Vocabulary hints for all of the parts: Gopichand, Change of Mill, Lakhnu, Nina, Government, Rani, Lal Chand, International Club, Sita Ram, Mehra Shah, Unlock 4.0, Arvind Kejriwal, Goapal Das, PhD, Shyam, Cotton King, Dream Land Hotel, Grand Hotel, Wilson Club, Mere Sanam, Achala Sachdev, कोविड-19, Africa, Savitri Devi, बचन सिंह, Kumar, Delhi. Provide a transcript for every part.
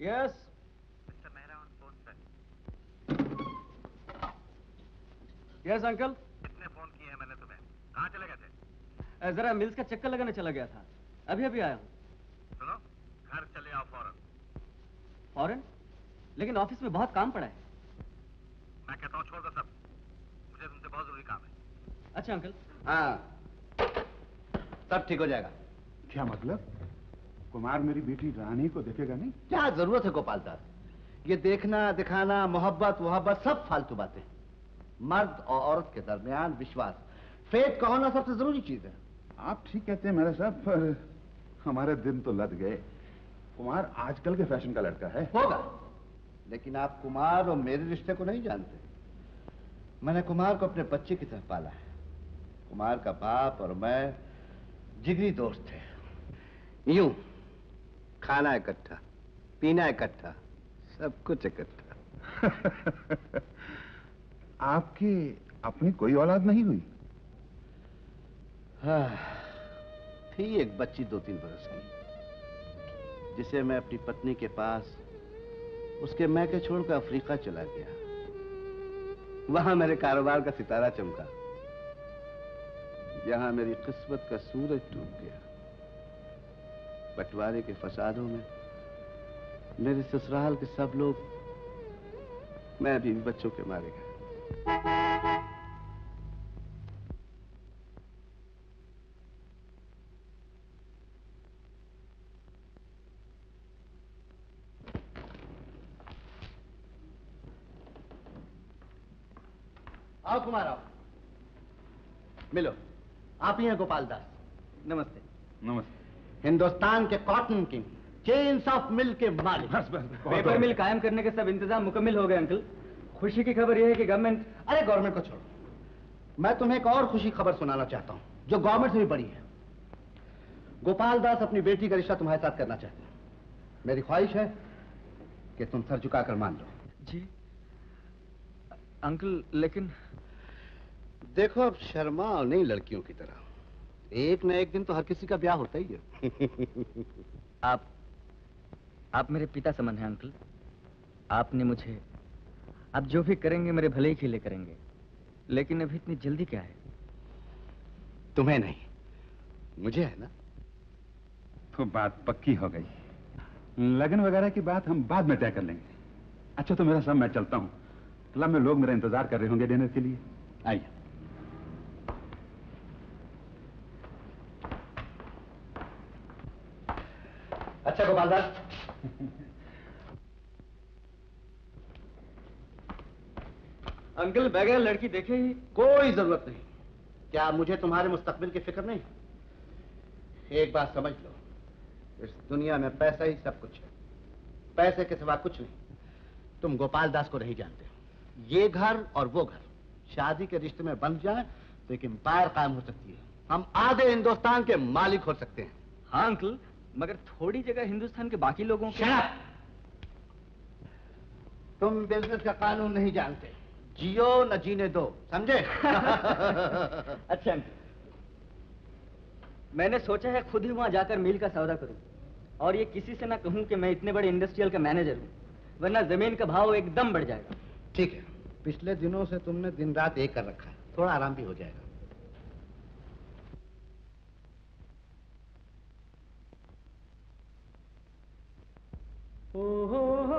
Yes. Mr. Mehra on phone, sir. Yes, uncle. कितने phone किए हैं मैंने तुम्हें? कहाँ चले गए थे? जरा मिल्स का चक्कर लगाने चला गया था। अभी अभी आया हूँ। सुनो, घर चले आओ फौरन। फौरन? लेकिन ऑफिस में बहुत काम पड़ा है। मैं कहता हूँ छोड़ दो सब। मुझे तुमसे बहुत जरूरी काम है। अच्छा अंकल। हाँ, सब ठीक हो जाएगा। क्या मतलब? कुमार मेरी बेटी रानी को देखेगा नहीं? क्या जरूरत है गोपाल दास, ये देखना दिखाना मोहब्बत वोहब्बत सब फालतू बातें। मर्द और औरत के दरमियान विश्वास, फेथ का होना सबसे जरूरी चीज है। आप ठीक कहते हैं मेरा साहब, पर हमारे दिन तो लद गए। कुमार आजकल के फैशन का लड़का है। होगा, लेकिन आप कुमार और मेरे रिश्ते को नहीं जानते। मैंने कुमार को अपने बच्चे की तरह पाला है। कुमार का बाप और मैं जिगरी दोस्त थे। यूं खाना इकट्ठा, पीना इकट्ठा, सब कुछ इकट्ठा। आपकी अपनी कोई औलाद नहीं हुई? हाँ, थी एक बच्ची 2-3 बरस की, जिसे मैं अपनी पत्नी के पास उसके मैके छोड़कर अफ्रीका चला गया। वहां मेरे कारोबार का सितारा चमका, यहां मेरी किस्मत का सूरज डूब गया। बंटवारे के फसादों में मेरे ससुराल के सब लोग, मैं भी बच्चों के मारे गए। आओ कुमार, आओ, मिलो। आप ही हैं गोपाल दास? नमस्ते। नमस्ते। हिंदुस्तान के cotton king, change of mill के मालिक। बस बस, पेपर मिल कायम करने के सब इंतजाम मुकम्मल हो गए अंकल। खुशी की खबर यह है कि गवर्नमेंट, अरे गवर्नमेंट को छोड़ो, मैं तुम्हें एक और खुशी खबर सुनाना चाहता हूँ, जो गवर्नमेंट से भी बड़ी है। गोपाल दास अपनी बेटी का रिश्ता तुम्हारे साथ करना चाहते हैं। मेरी ख्वाहिश है कि तुम सर झुकाकर मान लो। जी अंकल, लेकिन देखो, अब शर्माओ नहीं लड़कियों की तरह। एक ना एक दिन तो हर किसी का ब्याह होता ही है। आप मेरे पिता समान हैं अंकल। आपने मुझे, आप जो भी करेंगे मेरे भले के लिए करेंगे। लेकिन अभी इतनी जल्दी क्या है? तुम्हें नहीं, मुझे है ना। तो बात पक्की हो गई। लगन वगैरह की बात हम बाद में तय कर लेंगे। अच्छा तो मेरा साहब, मैं चलता हूँ, क्लब में लोग मेरा इंतजार कर रहे होंगे डिनर के लिए। आइए। अच्छा गोपाल दास। अंकल, बगैर लड़की देखे ही? कोई जरूरत नहीं। क्या मुझे तुम्हारे मुस्तकबिल की फिक्र नहीं? एक बात समझ लो, इस दुनिया में पैसा ही सब कुछ है, पैसे के सिवा कुछ नहीं। तुम गोपाल दास को नहीं जानते। ये घर और वो घर शादी के रिश्ते में बंध जाए तो एक एम्पायर कायम हो सकती है। हम आधे हिंदुस्तान के मालिक हो सकते हैं। हाँ अंकल, मगर थोड़ी जगह हिंदुस्तान के बाकी लोगों के। तुम बिजनेस का कानून नहीं जानते। जियो न जीने दो, समझे? अच्छा, मैंने सोचा है खुद ही वहां जाकर मिल का सौदा करूं, और ये किसी से ना कहूं कि मैं इतने बड़े इंडस्ट्रियल का मैनेजर हूं, वरना जमीन का भाव एकदम बढ़ जाएगा। ठीक है, पिछले दिनों से तुमने दिन रात एक कर रखा है, थोड़ा आराम भी हो जाएगा। ओ हो हो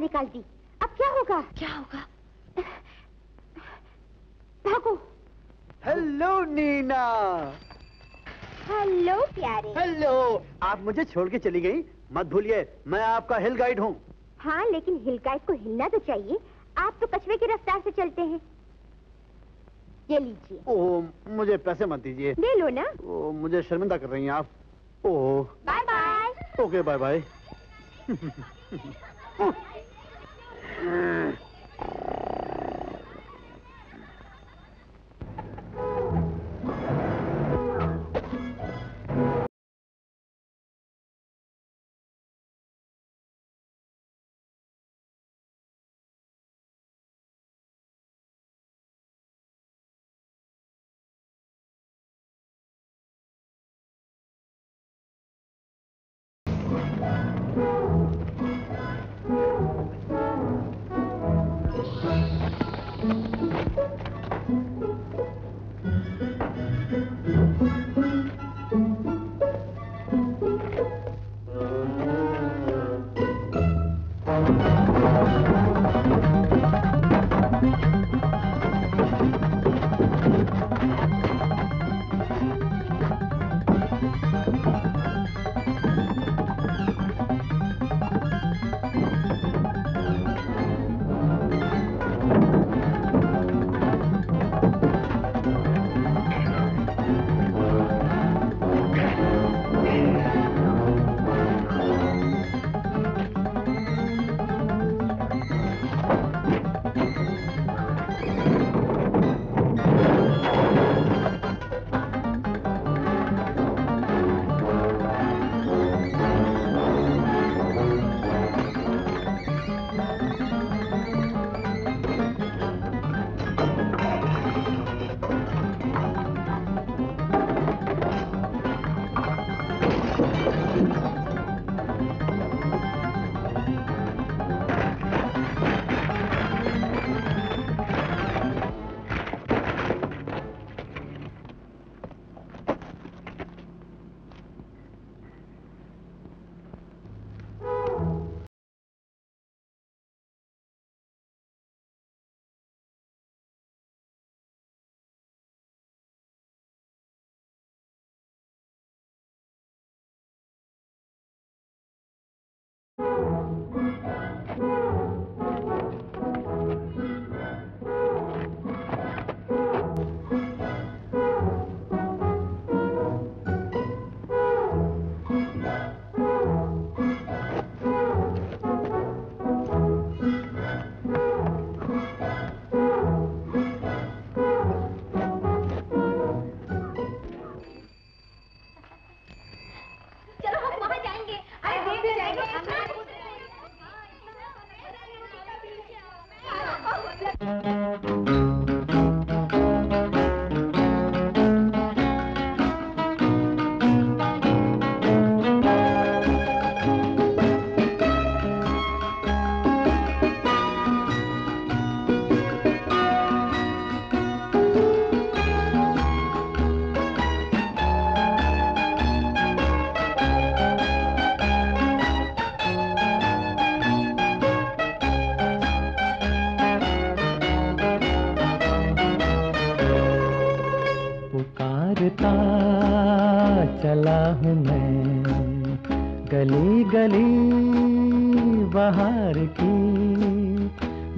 निकाल दी। अब क्या होगा? क्या होगा? भागो। Hello Nina. हेलो प्यारे। हेलो। आप मुझे छोड़ के चली गई? मत भूलिए मैं आपका हिल गाइड हूँ। हाँ लेकिन हिल गाइड को हिलना तो चाहिए, आप तो कछुए की रफ्तार से चलते हैं। ये लीजिए। ओह मुझे पैसे मत दीजिए। ले लो ना। ओह मुझे शर्मिंदा कर रही हैं आप। Oh bye bye. Okay bye bye.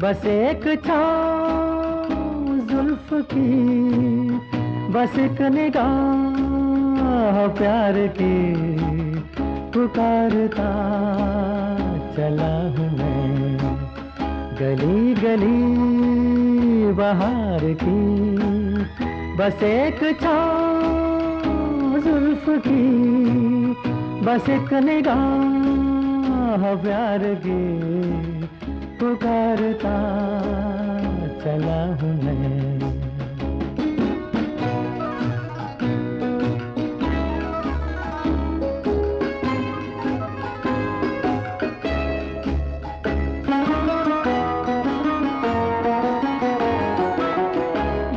बस एक छाँव जुल्फ की, बस एक निगाह प्यार की, पुकारता चला हूँ मैं गली गली बहार की। बस एक छाँव जुल्फ की, बस एक निगाह प्यार की, पुकारता चला हूँ मैं।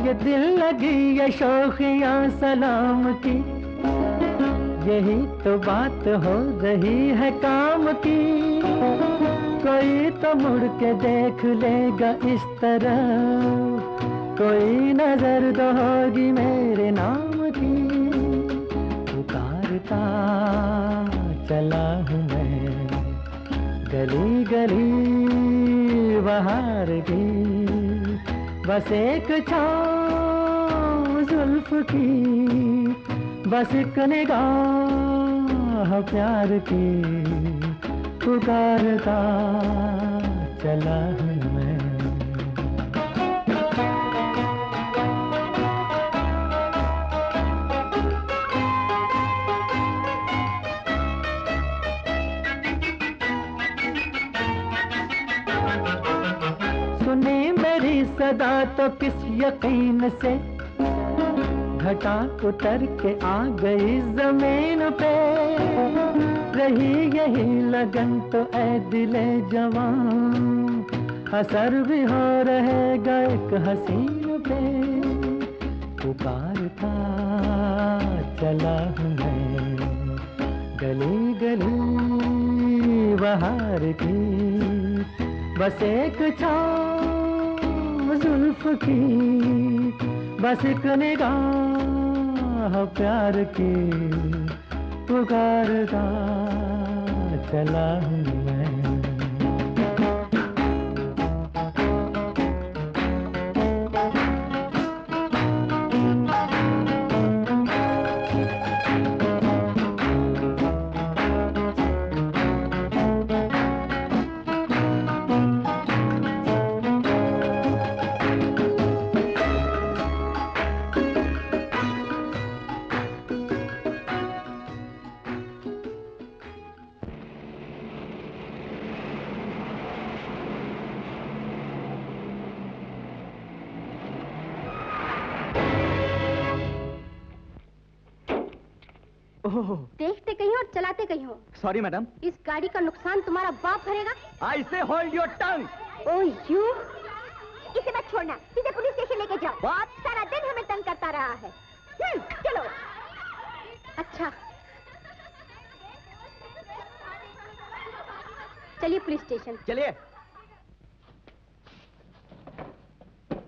ये दिल लगी ये शोखियाँ सलाम की, यही तो बात हो रही है काम की। कोई तो मुड़ के देख लेगा इस तरह, कोई नजर तो होगी मेरे नाम की। पुकारता चला हूँ मैं गली गली बाहर की। बस एक छाँव जुल्फ की, बस एक निगाह प्यार की, पुकारता चला हूँ मैं। सुनी मेरी सदा तो किस यकीन से, घटा उतर के आ गई जमीन पे। रही यही लगन तो ऐ दिले जवान, असर भी हो रहेगा एक हसीन पे। पुकारता चला हूँ मैं गली गली बाहर की। बस एक छाँव जुल्फ की, बस एक निगाह प्यार की, पुकारता चला हूँ मैं। देखते कहीं हो, चलाते कहीं हो। Sorry madam. इस गाड़ी का नुकसान तुम्हारा बाप भरेगा। I say hold your tongue. Oh you, इसे मत छोड़ना, सीधे पुलिस स्टेशन लेके जाओ। बाप सारा दिन हमें तंग करता रहा है। चलो। अच्छा चलिए पुलिस स्टेशन चलिए।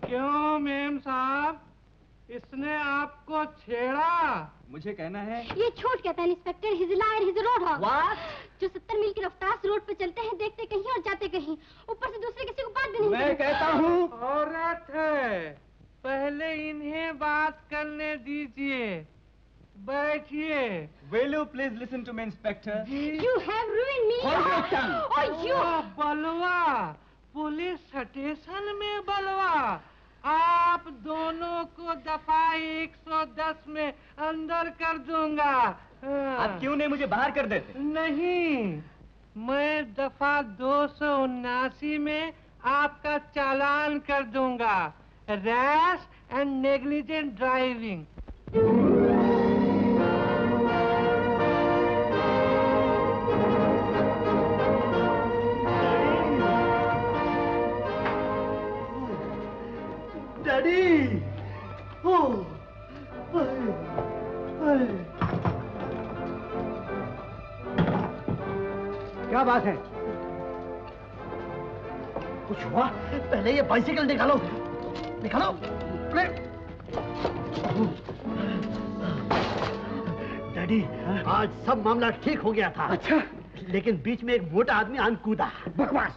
क्यों मेम साहब, इसने आपको छेड़ा। मुझे कहना है ये छोड़ कहता है इंस्पेक्टर हिजला और हिजरोड हो जो 70 मील की रफ्तार से रोड पे चलते हैं, देखते कहीं और जाते कहीं, ऊपर से दूसरे किसी को बात भी नहीं। मैं कहता हूँ औरत है, पहले इन्हें बात करने दीजिए। बैठिए। Will you please listen to me, Inspector? You have ruined me. Hold your tongue. Oh, you. बलवा, पुलिस स्टेशन में बलवा। आप दोनों को दफा 110 में अंदर कर दूंगा। आप क्यों नहीं मुझे बाहर कर देते? नहीं, मैं दफा 279 में आपका चालान कर दूंगा। Rash and negligent driving. Daddy, हो क्या बात है? कुछ हुआ? पहले ये बाइसिकल निकालो, निकालो। डैडी, आज सब मामला ठीक हो गया था। अच्छा, लेकिन बीच में एक मोटा आदमी आन कूदा। बकवास,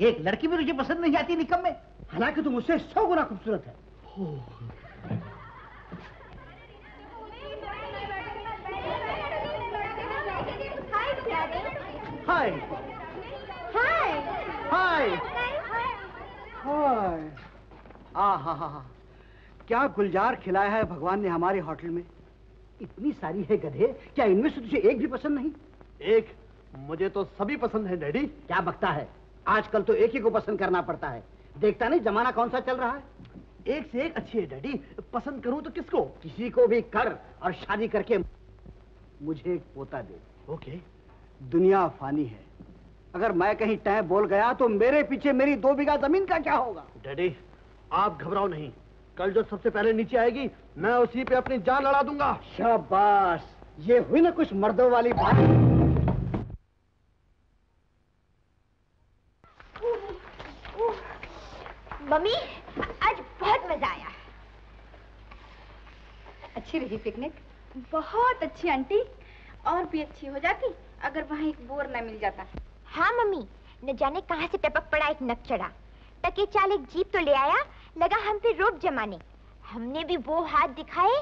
एक लड़की भी मुझे पसंद नहीं आती निकम्मे, हालांकि तुम मुझसे 100 गुना खूबसूरत है। हाय हाय हाय हाय। आहा, क्या गुलजार खिलाया है भगवान ने हमारे होटल में। इतनी सारी है गधे, क्या इनमें से तुझे एक भी पसंद नहीं? एक? मुझे तो सभी पसंद है डैडी। क्या बकता है, आजकल तो एक ही को पसंद करना पड़ता है। देखता नहीं जमाना कौन सा चल रहा है, एक से एक अच्छी है डैडी। पसंद करूं तो किसको? किसी को भी कर, और शादी करके मुझे एक पोता दे। ओके। दुनिया फानी है, अगर मैं कहीं टैं बोल गया तो मेरे पीछे मेरी 2 बीघा जमीन का क्या होगा। डैडी, आप घबराओ नहीं, कल जो सबसे पहले नीचे आएगी मैं उसी पे अपनी जान लड़ा दूंगा। शाबाश, ये हुई ना कुछ मर्दों वाली बात। मम्मी, आज बहुत मजा आया। अच्छी रही पिकनिक? बहुत अच्छी आंटी, और भी अच्छी हो जाती अगर वहाँ एक बोर ना मिल जाता। हाँ मम्मी, न जाने कहाँ से टपक पड़ा एक नक चढ़ा, टके चाल एक जीप तो ले आया, लगा हम पे रोब जमाने। हमने भी वो हाथ दिखाए।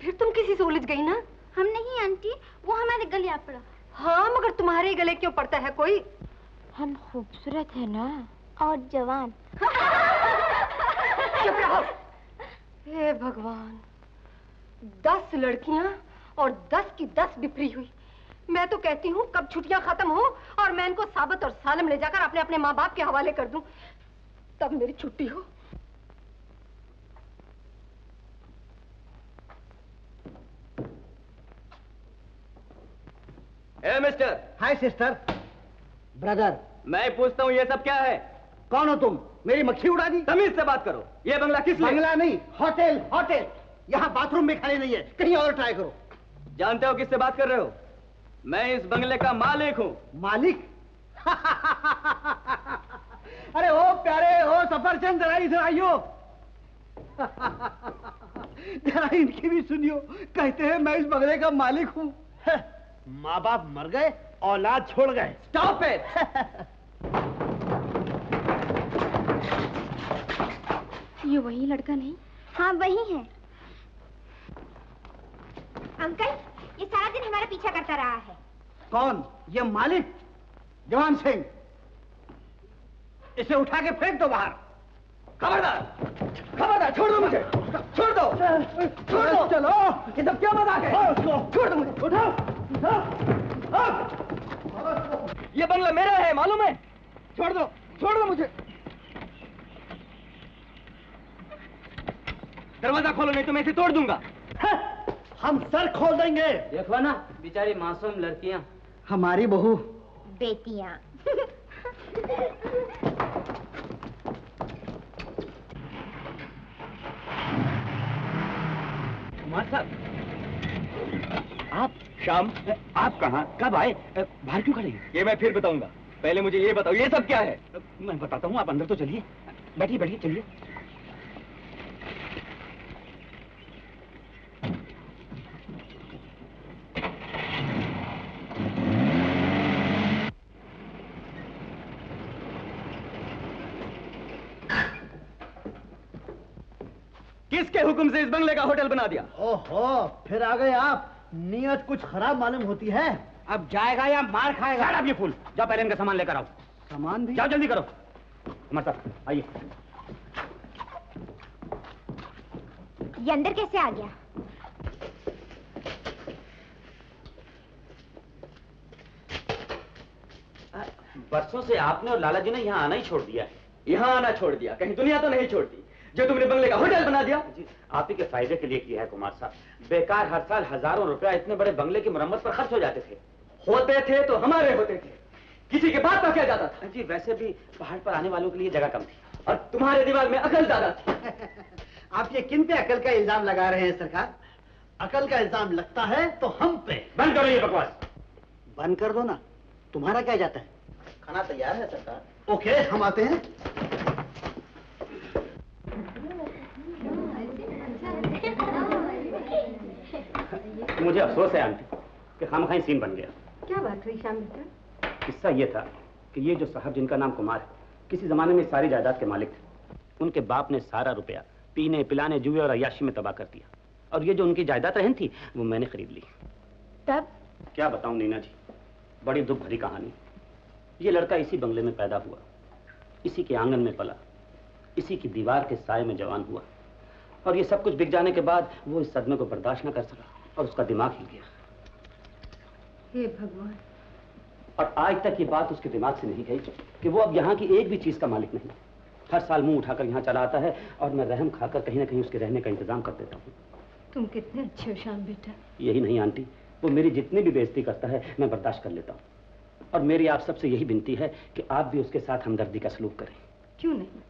फिर तुम किसी से उलझ गई ना? हम नहीं आंटी, वो हमारे गले आ पड़ा। हाँ, मगर तुम्हारे गले क्यों पड़ता है कोई? हम खूबसूरत है ना, और जवान। चुप रहो। हे भगवान, 10 लड़कियां और 10 की 10 बिफरी हुई। मैं तो कहती हूँ कब छुट्टियां खत्म हो और मैं इनको साबत और सालम ले जाकर अपने अपने माँ बाप के हवाले कर दूं, तब मेरी छुट्टी हो। Hey mister. Hi sister. Brother. मैं पूछता हूँ ये सब क्या है? कौन हो तुम? मेरी मक्खी उड़ा दी। तमीज से बात करो, ये बंगला किस लिए? बंगला नहीं, होटल। होटल यहाँ बाथरूम में खाली नहीं है, कहीं और ट्राई करो। जानते हो किससे बात कर रहे हो? मैं इस बंगले का मालिक हूँ। मालिक? अरे ओ प्यारे, ओ सफरचंद, जरा इधर आइयो, जरा इनकी भी सुनियो। कहते हैं मैं इस बंगले का मालिक हूँ। माँ बाप मर गए, औलाद छोड़ गए। Stop it. ये वही लड़का नहीं? हाँ वही है। अंकल, ये सारा दिन हमारा पीछा करता रहा है। कौन? ये मालिक? जवान सिंह, इसे उठा के फेंक दो बाहर। खबरदार, खबरदार, छोड़ दो मुझे, छोड़ दो, छोड़ दो। चलो, ये सब क्या मजाक है? छोड़ दो मुझे, उठाओ, उठाओ। ये बंगला मेरा है, मालूम है? छोड़ दो, छोड़ दो मुझे। दरवाजा खोलो नहीं तो मैं इसे तोड़ दूंगा। हम सर खोल देंगे। देखो ना, बेचारी मासूम लड़कियां, हमारी बहू बेटियां। कुमार साहब, आप शाम, आप कहाँ, कब आए, बाहर क्यों खड़े हैं? ये मैं फिर बताऊंगा, पहले मुझे ये बताओ ये सब क्या है। मैं बताता हूँ, आप अंदर तो चलिए। बैठिए, बैठिए, चलिए। किसके हुक्म से इस बंगले का होटल बना दिया? ओहो, फिर आ गए आप। नियत कुछ खराब मालूम होती है। अब जाएगा या मार खाएगा? आप ये फूल, जाओ पहले इनका सामान लेकर आओ। सामान भी? जाओ जल्दी करो। हमारे साथ आइए। ये अंदर कैसे आ गया? बरसों से आपने और लाला जी ने यहाँ आना ही छोड़ दिया है। यहाँ आना छोड़ दिया, कहीं दुनिया तो नहीं छोड़ती। जो तुमने बंगले का होटल बना दिया आप ही के फायदे के लिए किया है कुमार साहब। बेकार हर साल हजारों रुपया इतने बड़े बंगले की मरम्मत पर खर्च हो जाते थे। होते थे तो हमारे होते थे, किसी के बात पर क्या जाता था जी। वैसे भी पहाड़ पर आने वालों के लिए जगह कम थी और तुम्हारे दिमाग में अकल ज्यादा थी। आप ये किन पे अकल का इल्जाम लगा रहे हैं सरकार? अकल का इल्जाम लगता है तो हम पे। बंद करो ये बकवास। बंद कर दो ना, तुम्हारा क्या जाता है? खाना तैयार है सरकार। ओके, हम आते हैं। मुझे अफसोस है आंटी कि खामखाई सीन बन गया। क्या बात हुई श्याम बेटा? किस्सा ये था कि ये जो साहब जिनका नाम कुमार है, किसी जमाने में सारी जायदाद के मालिक थे। उनके बाप ने सारा रुपया पीने पिलाने जुए और अयाशी में तबाह कर दिया और ये जो उनकी जायदाद रहन थी वो मैंने खरीद ली। तब क्या बताऊं नीना जी, बड़ी दुख भरी कहानी। ये लड़का इसी बंगले में पैदा हुआ, इसी के आंगन में पला, इसी की दीवार के साय में जवान हुआ और ये सब कुछ बिक जाने के बाद वो इस सदमे को बर्दाश्त न कर सका और उसका दिमाग हिल गया। हे भगवान! और आज तक ये बात उसके दिमाग से नहीं गई कि वो अब यहाँ की एक भी चीज का मालिक नहीं। हर साल मुंह उठाकर यहाँ चला आता है और मैं रहम खाकर कहीं ना कहीं उसके रहने का इंतजाम कर देता हूँ। तुम कितने अच्छे हो श्याम बेटा। यही नहीं आंटी, वो मेरी जितनी भी बेइज्जती करता है मैं बर्दाश्त कर लेता हूँ और मेरी आप सबसे यही विनती है कि आप भी उसके साथ हमदर्दी का सलूक करें। क्यों नहीं?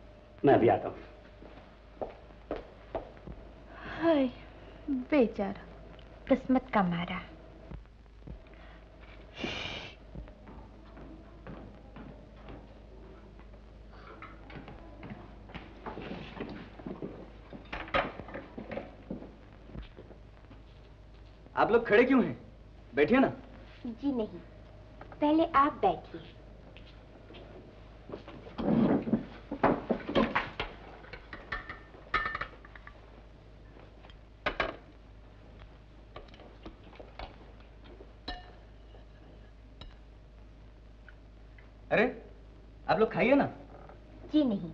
मैं अभी आता हूँ। हाय बेचारा, किस्मत का मारा। आप लोग खड़े क्यों हैं? बैठिए ना। जी नहीं, पहले आप बैठिए। अरे आप लोग खाइए ना। जी नहीं,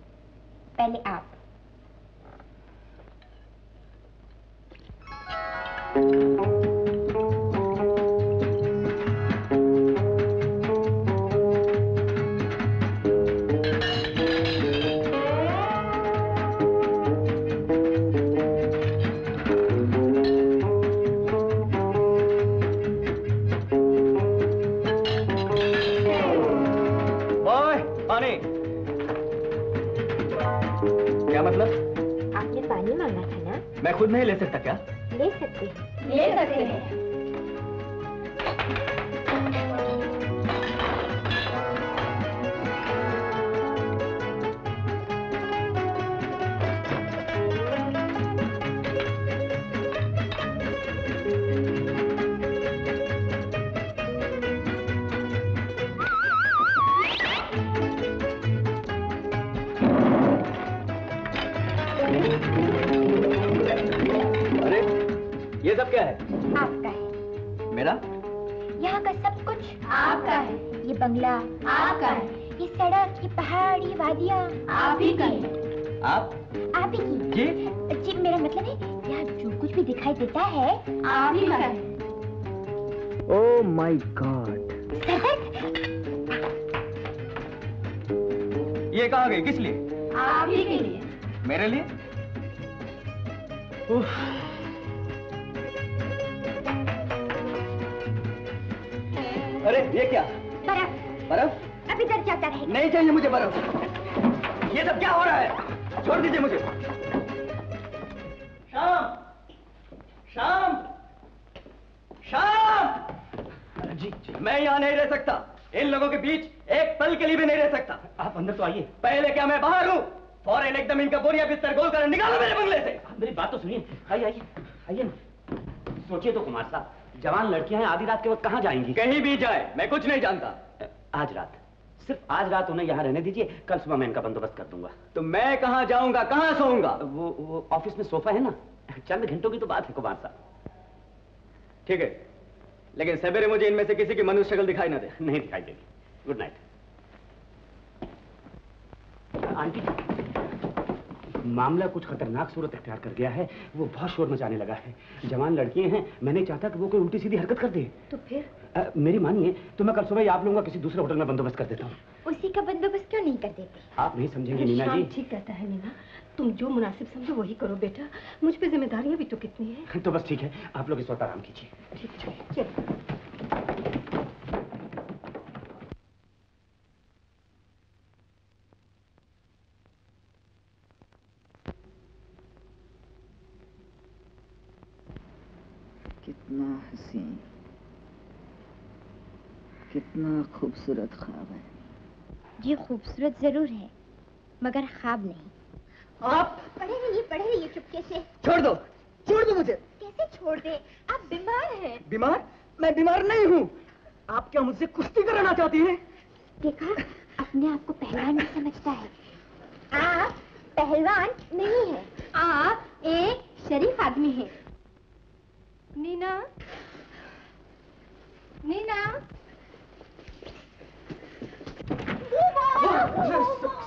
पहले आप। जवान लड़कियां हैं, आधी रात के वक्त कहाँ जाएंगी? कहीं भी जाए मैं कुछ नहीं जानता। आज रात सिर्फ आज रात उन्हें यहाँ रहने दीजिए, कल सुबह मैं इनका बंदोबस्त कर दूंगा। तो मैं कहाँ जाऊँगा, कहाँ सोऊंगा? वो ऑफिस में सोफा है ना, चंद घंटों की तो बात है कुमार साहब। ठीक है, लेकिन सवेरे मुझे इनमें से किसी की मनुष्य शक्ल दिखाई ना दे। नहीं दिखाई देगी। Good night. आंटी, मामला कुछ खतरनाक सूरत अख्तियार कर गया है। वो बहुत शोर मचाने लगा है। जवान लड़कियां हैं, मैं नहीं चाहता कि वो कोई उल्टी सीधी हरकत कर दे। तो फिर मेरी मानिए तो मैं कल सुबह आप लोगों का किसी दूसरे होटल में बंदोबस्त कर देता हूँ। उसी का बंदोबस्त क्यों नहीं कर देते? आप नहीं समझेंगे नीना जी। ठीक कहता है नीना, तुम जो मुनासिब समझो वही करो बेटा, मुझ पे जिम्मेदारियां भी तो कितनी हैं। तो बस ठीक है, आप लोग इस वक्त आराम कीजिए। ठीक है, चलिए। कितना हसीन, कितना खूबसूरत ख्वाब है ये। खूबसूरत जरूर है मगर ख्वाब नहीं। आप पढ़े रहिए चुपके से। छोड़ दो मुझे। कैसे छोड़ दे, आप बीमार हैं। बीमार? मैं बीमार नहीं हूँ। आप क्या मुझसे कुश्ती कराना चाहती हैं? देखा, अपने आप को पहलवान नहीं समझता है। आप पहलवान नहीं है, आप एक शरीफ आदमी हैं। नीना, नीना।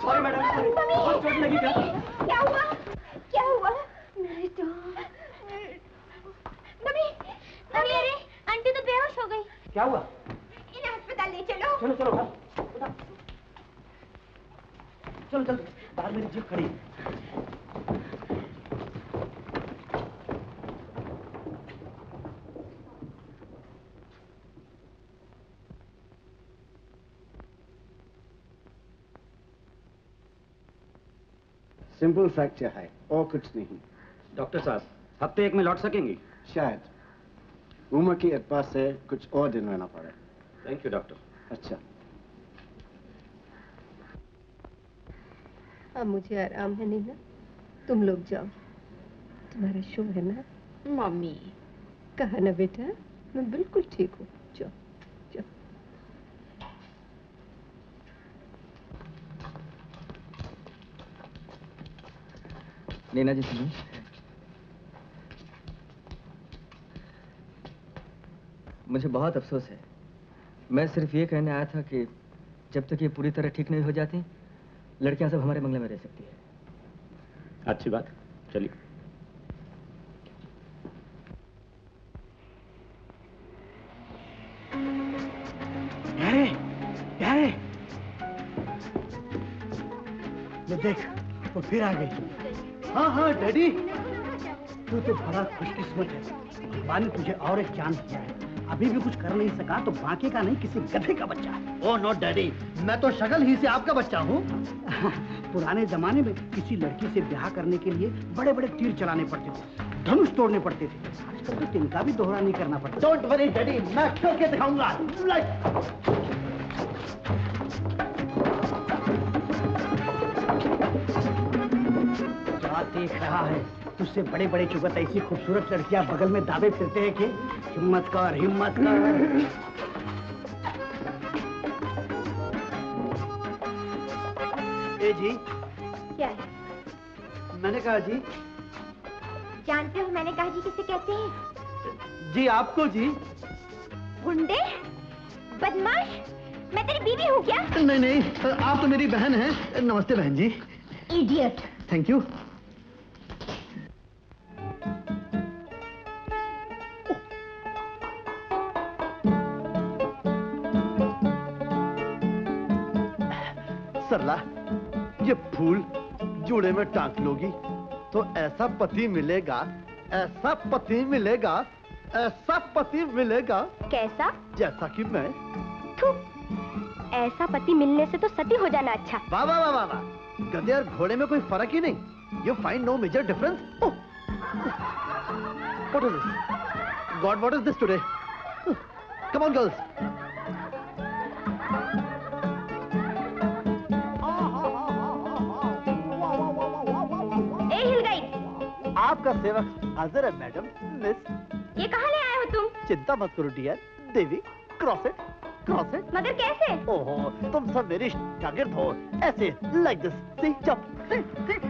सॉरी मैडम, बहुत चोट लगी। क्या हुआ, क्या हुआ? नहीं तो मम्मी, मम्मी अरे आंटी तो बेहोश हो गई। क्या हुआ? इन्हें अस्पताल ले चलो। चलो चलो उठा, चलो चलो। बाहर मेरी जीप खड़ी। सिंपल फ्रैक्चर है और कुछ नहीं। डॉक्टर साहब, हफ्ते एक में लौट सकेंगी? शायद उम्र की एतबार से कुछ और दिन रहना पड़े। Thank you doctor. अच्छा, अब मुझे आराम है नीना, तुम लोग जाओ, तुम्हारा शो है ना। मम्मी कहा ना बेटा, मैं बिल्कुल ठीक हूँ। जाओ जाओ। नीना जी सुनिए, मुझे बहुत अफसोस है। मैं सिर्फ ये कहने आया था कि जब तक ये पूरी तरह ठीक नहीं हो जाती, लड़कियां सब हमारे बंगले में रह सकती है। अच्छी बात, चलिए। प्यारे, प्यारे, मैं देख, वो फिर आ गई। हाँ हाँ डैडी, तू तो बड़ा खुशकिस्मत है। भगवान ने तुझे और एक चांस दिया है। अभी भी कुछ कर नहीं सका तो बाकी का नहीं, किसी गधे का बच्चा है। ओह नो डैडी, मैं तो शक्ल ही से आपका बच्चा हूँ। पुराने जमाने में किसी लड़की से ब्याह करने के लिए बड़े बड़े तीर चलाने पड़ते थे, धनुष तोड़ने पड़ते थे। आजकल तो तिनका भी दोहरा नहीं करना पड़ता। डोंट वरी डैडी, मैं खेल के दिखाऊंगा। देख रहा है तुझसे बड़े बड़े चुगत ऐसी खूबसूरत लड़कियां बगल में दावे फिरते हैं कि हिम्मत कर, हिम्मत कर। ए जी, क्या है? मैंने कहा जी। जानते हो मैंने कहा जी किसे कहते हैं? जी आपको जी। गुंडे, बदमाश, मैं तेरी बीवी हूँ क्या? नहीं नहीं, आप तो मेरी बहन हैं। नमस्ते बहन जी। इडियट। Thank you. सरला, ये फूल जूड़े में टांग लोगी तो ऐसा पति मिलेगा, ऐसा पति मिलेगा, ऐसा पति मिलेगा। कैसा? जैसा कि मैं। ऐसा पति मिलने से तो सती हो जाना अच्छा। वाह वाह वाह वाह, गधे और घोड़े में कोई फर्क ही नहीं। You find no major difference. What is this God, what is this today? Come on girls. आपका सेवक हाजिर है मैडम। मिस, ये कहाँ ले आए हो तुम? चिंता मत करो डियर देवी, क्रॉस इट। कहाँ से? मगर कैसे? ओहो, तुम सब मेरी शागिर्द हो, ऐसे like this, see jump, see.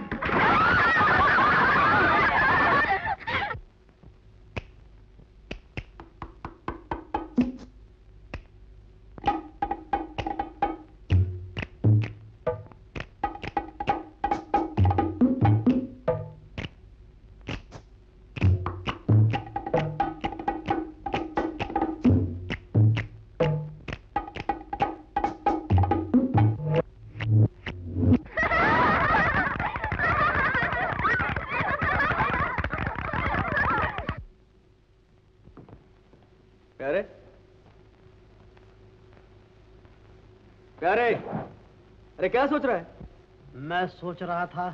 क्या सोच रहा है? मैं सोच रहा था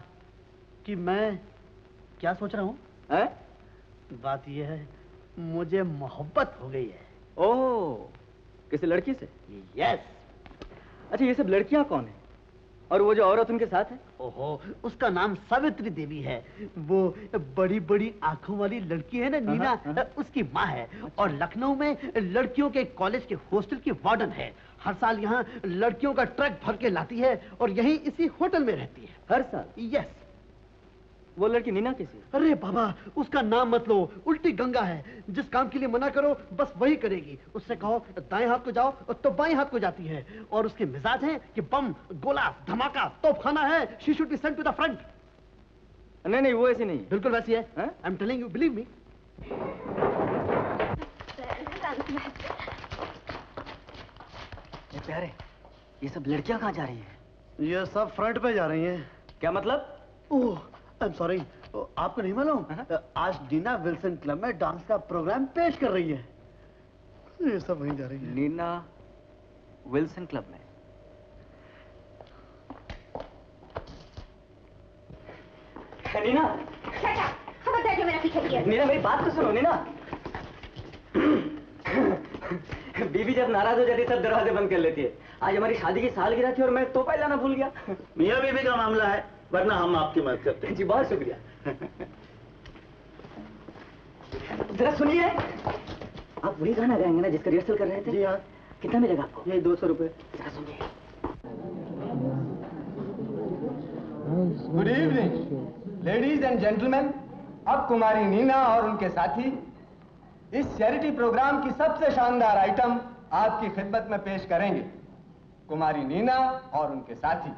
कि मैं क्या सोच रहा हूँ। बात यह है मुझे मोहब्बत हो गई है। ओह, किसी लड़की से? यस। अच्छा, ये सब लड़कियाँ कौन है और वो जो औरत उनके साथ है? ओहो, उसका नाम सावित्री देवी है। वो बड़ी बड़ी आंखों वाली लड़की है ना, नीना, उसकी माँ है। अच्छा। और लखनऊ में लड़कियों के कॉलेज के हॉस्टल की वार्डन है। हर साल यहाँ लड़कियों का ट्रक भर के लाती है और यहीं इसी होटल में रहती है हर साल। यस। वो लड़की नीना किसी? अरे बाबा, उसका नाम मत लो, उल्टी गंगा है। जिस काम के लिए मना करो बस वही करेगी। उससे कहो दाएं हाथ को जाओ तो बाएं हाथ को जाती है। और उसके मिजाज है कि बम, गोला, धमाका, तोपखाना है। She should be sent to the front. नहीं नहीं, वो ऐसी नहीं, बिल्कुल वैसी है। I am telling you, believe me. प्यारे, ये सब लड़कियां कहाँ जा रही है? ये सब फ्रंट पे जा रही है। क्या मतलब? ओह, I'm sorry, आपको नहीं मालूम। आज नीना विल्सन क्लब में डांस का प्रोग्राम पेश कर रही है। ये सब वहीं जा रही है। नीना विल्सन क्लब में? नीना, खबरदार जो मेरा पीछा किया। नीना, मेरी बात तो सुनो। नीना, बीबी जब नाराज हो जाती है तब दरवाजे बंद कर लेती है। आज हमारी शादी की सालगिरह थी और मैं तोहफा लाना भूल गया। मियाँ बीबी का मामला है, वरना हम आपकी मदद करते हैं। जी बहुत शुक्रिया। जरा सुनिए, आप वही गाना गाएंगे ना जिसका रिहर्सल कर रहे थे? जी हाँ। कितना मिलेगा आपको? ये 200 रुपए। जरा सुनिए। Good evening ladies and gentleman. अब कुमारी नीना और उनके साथी इस चैरिटी प्रोग्राम की सबसे शानदार आइटम आपकी खिदमत में पेश करेंगे। कुमारी नीना और उनके साथी।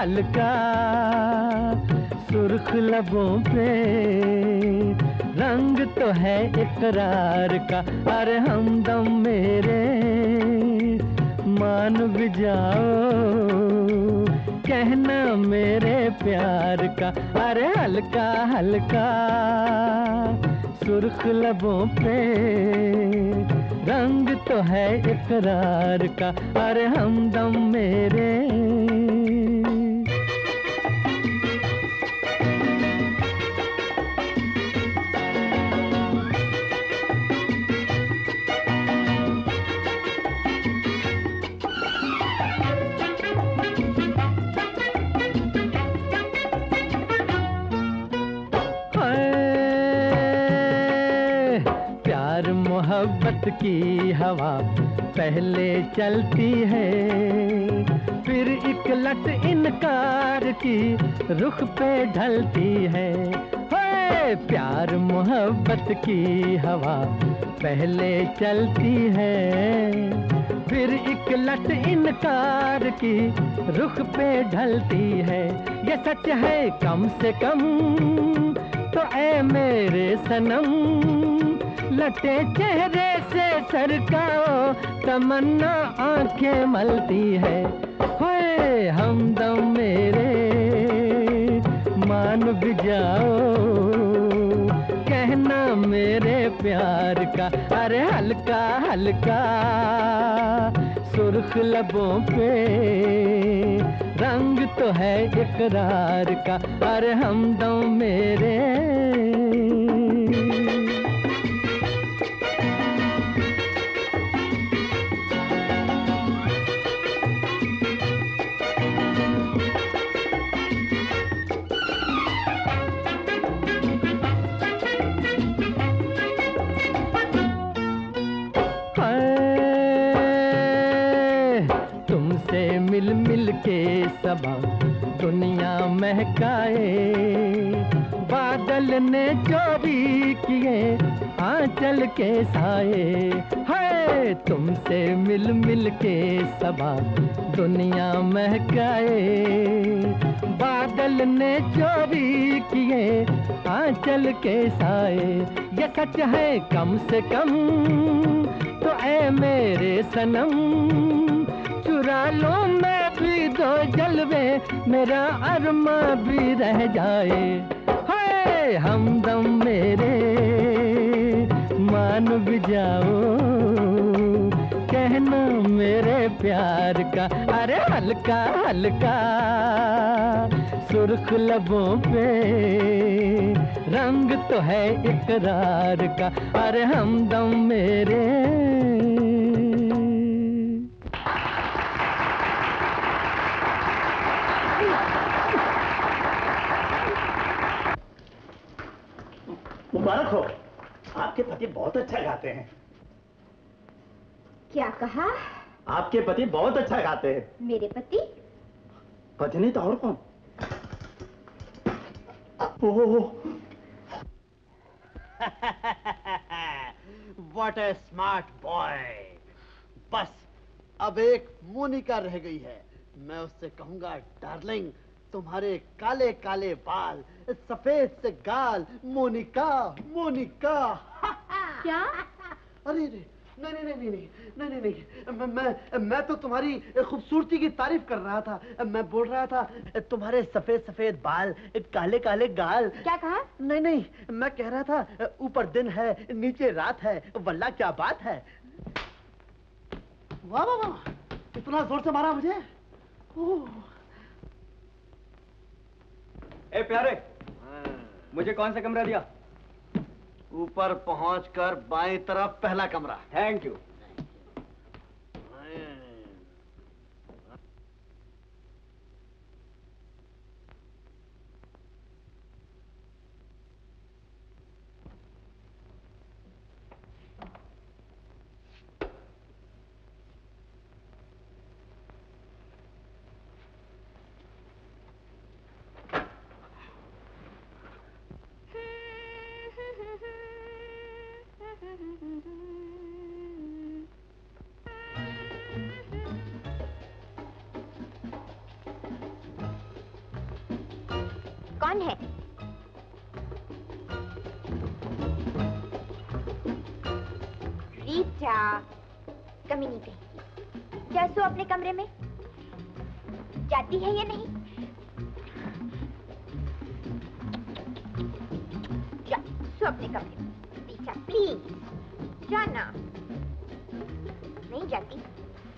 हल्का सुर्ख लबों पे रंग तो है इकरार का। अरे हमदम मेरे मान भी जाओ, कहना मेरे प्यार का। अरे हल्का हल्का सुर्ख लबों पे रंग तो है इकरार का। अरे हमदम मेरे की हवा पहले चलती है, फिर एक लट इनकार की रुख पे ढलती है। हे प्यार मोहब्बत की हवा पहले चलती है, फिर एक लट इनकार की रुख पे ढलती है। ये सच है कम से कम, तो ऐ मेरे सनम लटे चेहरे से सरकाओ तमन्ना आंखें मलती है। होए हमदम मेरे मान भी जाओ कहना मेरे प्यार का, अरे हल्का हल्का सुर्ख लबों पे रंग तो है इकरार का, अरे हमदम मेरे। के सबा दुनिया महकाए, बादल ने जो भी किए आंचल के साए। हाय तुमसे मिल मिल के सबा दुनिया महकाए, बादल ने जो भी किए आंचल के साए। ये सच है कम से कम, तो ऐ मेरे सनम चुरा लो मैं भी दो जलवे, मेरा अरमा भी रह जाए। हाय हमदम मेरे मान भी जाओ कहना मेरे प्यार का, अरे हल्का हल्का सुर्ख लबों पे रंग तो है इकरार का, अरे हमदम मेरे। मुबारक हो, आपके पति बहुत अच्छा गाते हैं। क्या कहा? आपके पति बहुत अच्छा गाते हैं। मेरे पति? पत्नी तो और कौन? What a smart boy! बस अब एक मोनिका रह गई है, मैं उससे कहूंगा डार्लिंग तुम्हारे काले काले बाल सफेद से गाल मोनिका मोनिका। क्या? अरे नहीं नहीं नहीं नहीं नहीं नहीं, मैं तो तुम्हारी खूबसूरती की तारीफ कर रहा था, मैं बोल रहा था तुम्हारे सफेद सफेद बाल काले काले गाल। क्या कहा? नहीं नहीं, मैं कह रहा था ऊपर दिन है नीचे रात है, वल्ला क्या बात है। वाह वाह वाह, इतना जोर से मारा मुझे। ओह ए प्यारे, मुझे कौन सा कमरा दिया? ऊपर पहुंचकर बाएं तरफ पहला कमरा। Thank you. कौन है? रीटा, कमी नहीं कहीं। जासू अपने कमरे में जाती है या नहीं? जासू अपने कमरे में, रीटा प्लीज जाना। नहीं जाती,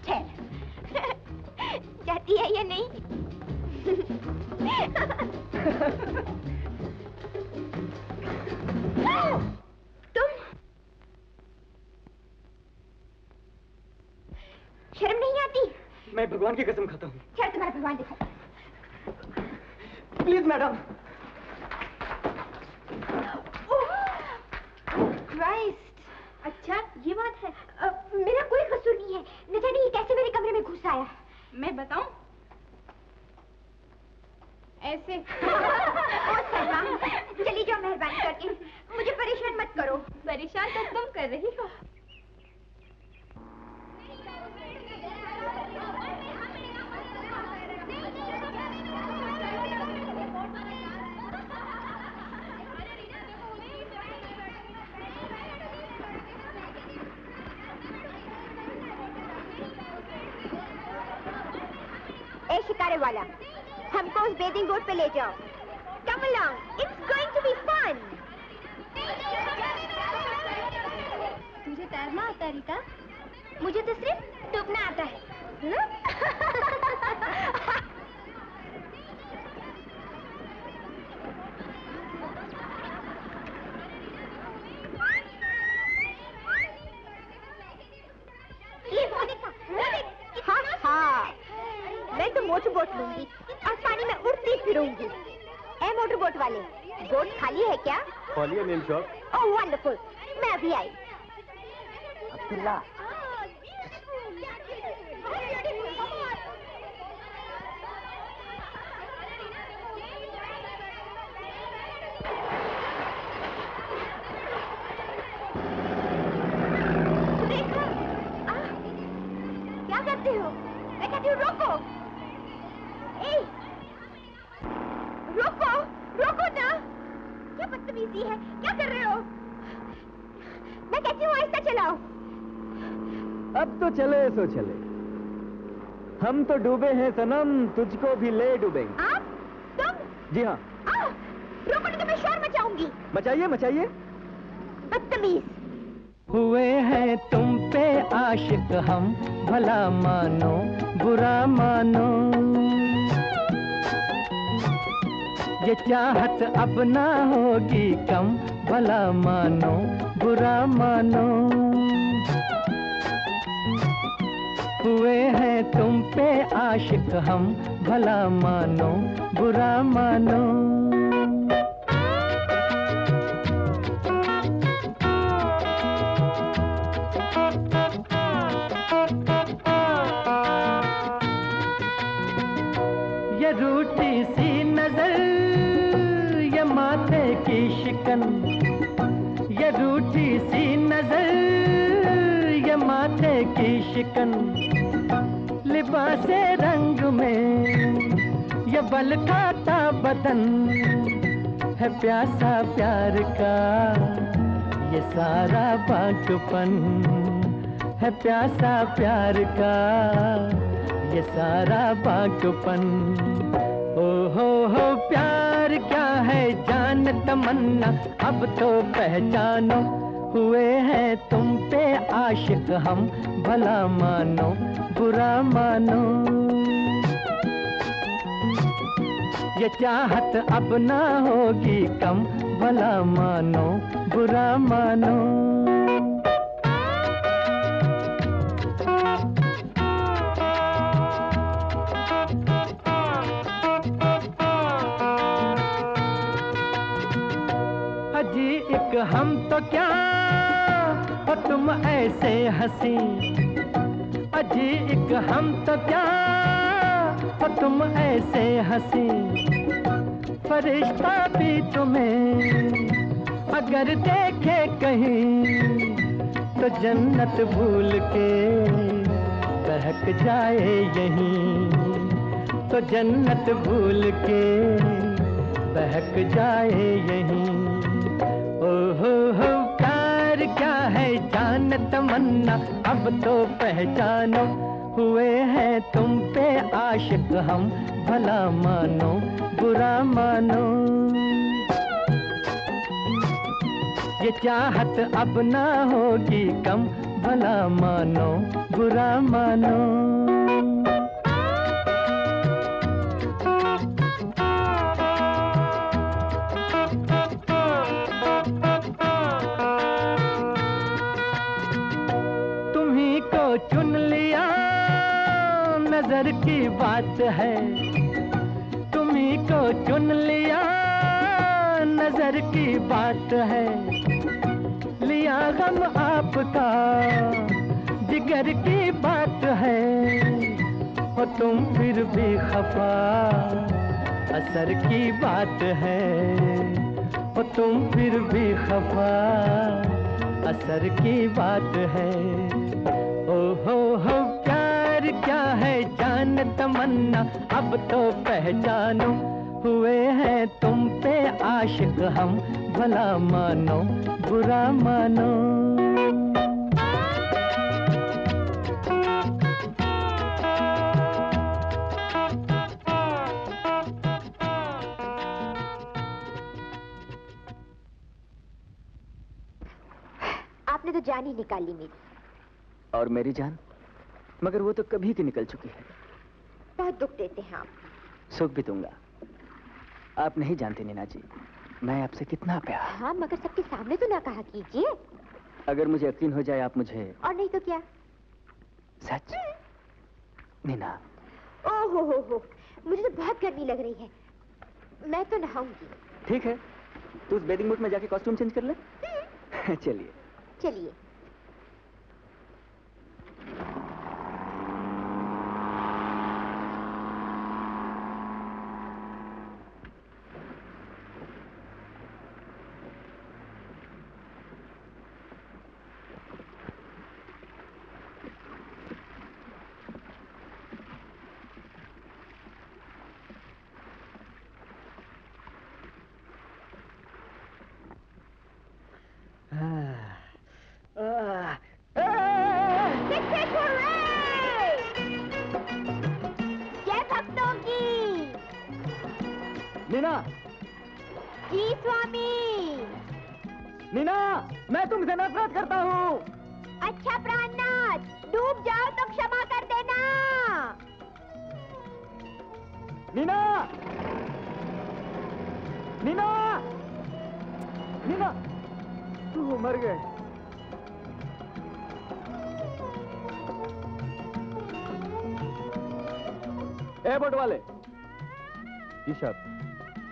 ठहर। जाती है या नहीं? तुम शर्म नहीं आती? मैं भगवान की कसम खाता हूँ। चल तुम्हारा भगवान दिखा। Please madam. क्राइस्ट, अच्छा ये बात है। मेरा कोई कसूर नहीं है, न जाने ये कैसे मेरे कमरे में घुस आया। मैं बताऊँ? ऐसे। चली जाओ मेहरबानी करके, मुझे परेशान मत करो। परेशान तो तुम कर रही हो। ए शिकारे वाला, हमको उस बेडिंग रोड पे ले जाओ। Come along, it's going to be fun. तुझे तैरना आता है रीता? मुझे तो सिर्फ डूबना आता है। ये हाँ, मैं तो मोटर बोट लूंगी और पानी में उड़ती फिरूंगी। ए मोटर बोट वाले, बोट खाली है क्या? खाली है नील शॉप। ओह वंडरफुल, मैं अभी आई। अब्दुल्ला, देखो क्या करते हो? मैं कहती हूँ रोको। ए, रोको, रोको ना। क्या बदतमीजी है, क्या कर रहे हो? मैं कहती हूँ आहिस्ता चलाओ। अब तो चले सो चले, हम तो डूबे हैं सनम, तुझको भी ले डूबेंगे। आप? तुम? जी हाँ। रोको नहीं तो मैं शोर मचाऊंगी। मचाइए मचाइए। बदतमीज। हुए हैं तुम पे आशिक हम, भला मानो बुरा मानो, ये चाहत अब ना होगी कम, भला मानो बुरा मानो। हुए हैं तुम पे आशिक हम, भला मानो बुरा मानो। ये रूठी सी नजर, माथे की शिकन, ये रूठी सी नजर, ये माथे की शिकन, लिबासे रंग में ये बल खाता बदन, है प्यासा प्यार का ये सारा बांकपन, है प्यासा प्यार का ये सारा बांकपन। ओहो हो प्यार क्या है जान तमन्ना, अब तो पहचानो। हुए हैं तुम पे आशिक हम, भला मानो बुरा मानो, ये चाहत अब ना होगी कम, भला मानो बुरा मानो। हम तो क्या हो तुम ऐसे हंसी, अजी एक हम तो क्या हो तुम ऐसे हंसी, फरिश्ता भी तुम्हें अगर देखे कहीं, तो जन्नत भूल के बहक जाए यहीं, तो जन्नत भूल के बहक जाए यहीं। ओहो प्यार क्या है जान तमन्ना, अब तो पहचानो। हुए हैं तुम पे आशिक हम, भला मानो बुरा मानो, ये चाहत अब ना होगी कम, भला मानो बुरा मानो। चुन लिया नजर की बात है, तुम्ही को चुन लिया नजर की बात है, लिया गम आपका जिगर की बात है, हो तुम फिर भी खफा, असर की बात है ओ तुम फिर भी खफा, असर की बात है। ओहो हो प्यार क्या है जान तमन्ना अब तो पहचानो, हुए हैं तुम पे आशिक हम भला मानो बुरा मानो। आपने तो जान ही निकाली मेरी। और मेरी जान? मगर वो तो कभी की निकल चुकी है। बहुत दुख देते हैं आप। सुख भी दूंगा। आप नहीं जानते नीना जी मैं आपसे कितना प्यार। हाँ मगर सबके सामने तो ना कहा कीजिए। अगर मुझे यकीन हो जाए आप मुझे। और नहीं तो क्या? सच नीना। ओहो हो मुझे तो बहुत गर्मी लग रही है, मैं तो नहाऊंगी। ठीक है तू उस बेडिंग बूट में जाके कॉस्ट्यूम चेंज कर ले। चलिए चलिए।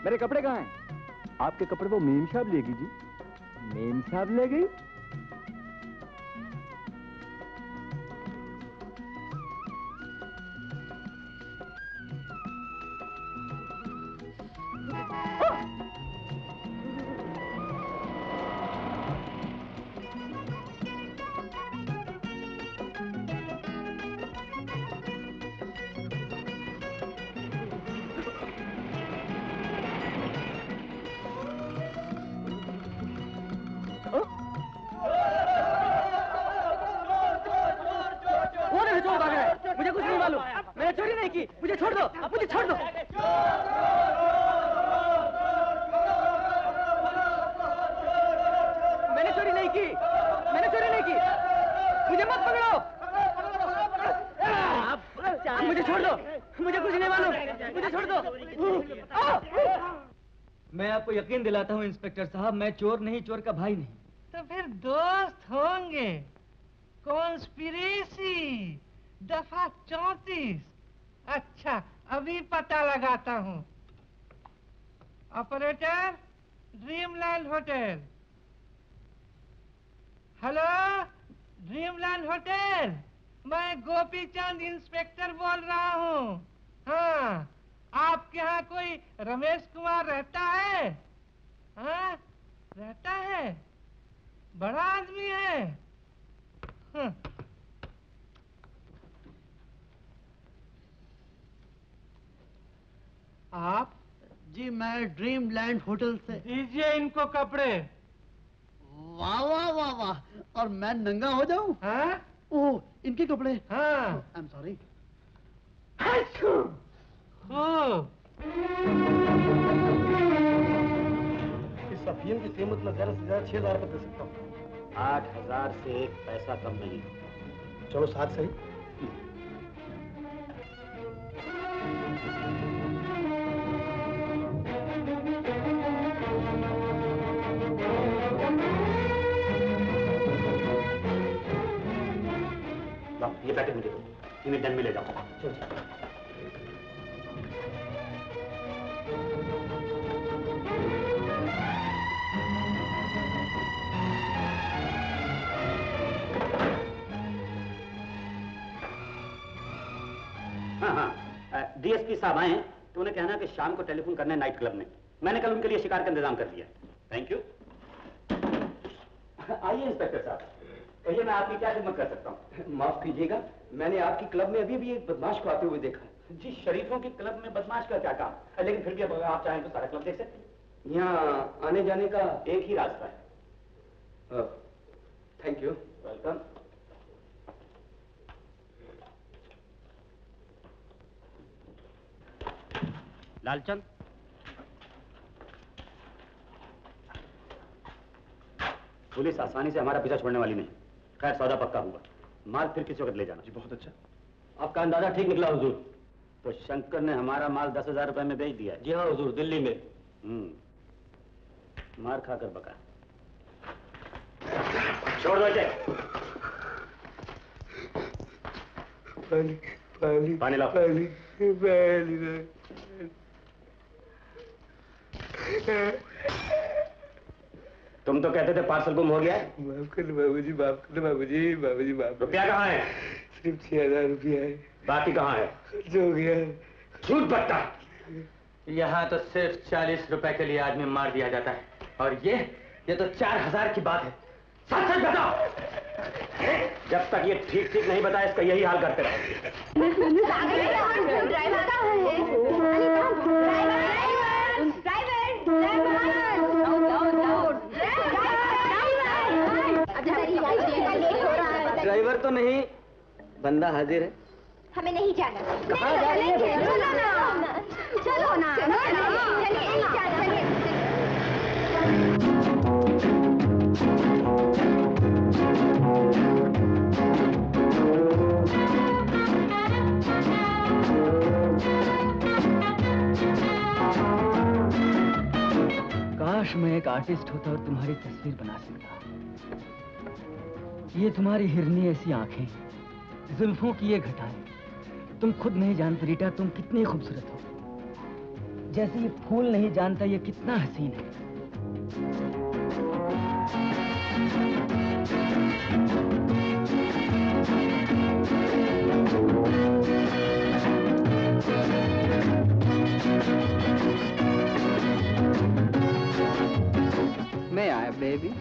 मेरे कपड़े कहाँ हैं? आपके कपड़े वो मेम साहब ले गई जी। मेम साहब ले गई? दिलाता हूं इंस्पेक्टर साहब मैं चोर नहीं, चोर का भाई नहीं। तो फिर दोस्त होंगे। कॉन्स्पिरेसी दफा 34। अच्छा अभी पता लगाता हूं। Operator dreamland hotel. Hello dreamland hotel, मैं गोपीचंद इंस्पेक्टर बोल रहा हूं। हाँ आपके यहाँ कोई रमेश कुमार रहता है? हाँ रहता है, बड़ा आदमी है। हाँ। आप? जी मैं ड्रीम लैंड होटल से। दीजिए इनको कपड़े। वाह वाह वाह वाह, और मैं नंगा हो जाऊं? हाँ? ओह इनके कपड़े। हाँ। I am sorry. इस अफीम की कीमत में ज्यादा से ज्यादा 6,000 दे सकता हूँ। 8,000 से एक पैसा कम नहीं। चलो 7 सही। लो ये पैकेट मुझे दो, इन्हें डन में ले जाओ। चलो डीएसपी साहब आए तो उन्हें कहना कि शाम को टेलीफोन करना है नाइट क्लब में। मैंने कल उनके लिए शिकार का इंतजाम कर दिया। Thank you. आइए इंस्पेक्टर साहब, कहिए मैं आपकी क्या खिदमत कर सकता हूँ? माफ कीजिएगा, मैंने आपकी क्लब में अभी एक बदमाश को आते हुए देखा। जी, शरीफों की क्लब में बदमाश का क्या काम, लेकिन फिर भी अब आप चाहें तो सारा क्लब देख सकते। यहाँ आने जाने का एक ही रास्ता है। Thank you. Welcome. Lalchand, police आसानी से हमारा पीछा छोड़ने वाली नहीं। खैर, सौदा पक्का हुआ। माल फिर किसी वक्त ले जाना। जी, बहुत अच्छा। आपका अंदाजा ठीक निकला हुजूर। तो शंकर ने हमारा माल 10,000 रुपए में बेच दिया है। जी हाँ हुजूर, दिल्ली में। मार खाकर बका। छोड़ दो इसे। पानी पानी पानी लाओ। पानी पानी। तुम तो कहते थे पार्सल गुम हो गया है। माफ कर दो बाबूजी, माफ कर दो बाबूजी, बाबूजी माफ। रुपया कहाँ है? सिर्फ 6,000 रुपया है। बाकी कहाँ है? खर्च हो गया। झूठ बकता। यहाँ तो सिर्फ 40 रुपए के लिए आदमी मार दिया जाता है, और ये तो 4,000 की बात है। सच सच बताओ। जब तक ये ठीक ठीक नहीं बताए, इसका यही हाल करते रहे। ड्राइवर तो नहीं, बंदा हाजिर है। हमें नहीं जाना। कहाँ जा रही है? चलो ना, काश मैं एक आर्टिस्ट होता और तुम्हारी तस्वीर बना सकता। ये तुम्हारी हिरनी ऐसी आंखें, जुल्फों की ये घटाएं, तुम खुद नहीं जानती रीटा तुम कितनी खूबसूरत हो। जैसे ये फूल नहीं जानता ये कितना हसीन है। मैं आया बेबी।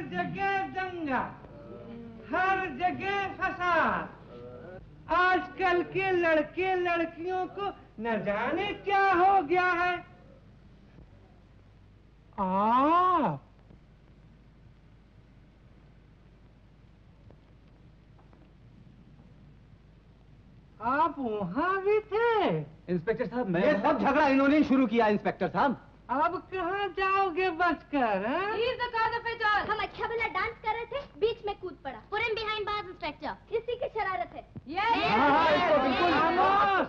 जगह दंगा, हर जगह फसाद। आजकल के लड़के लड़कियों को न जाने क्या हो गया है। आप वहाँ भी थे? इंस्पेक्टर साहब, मैं ये सब झगड़ा इन्होंने शुरू किया। इंस्पेक्टर साहब, अब कहाँ जाओगे बचकर? हम अच्छा भला डांस कर रहे थे, बीच में कूद पड़ा। पुरन बिहाइंड बार्स इंस्पेक्टर, इसी की शरारत है। बिल्कुल,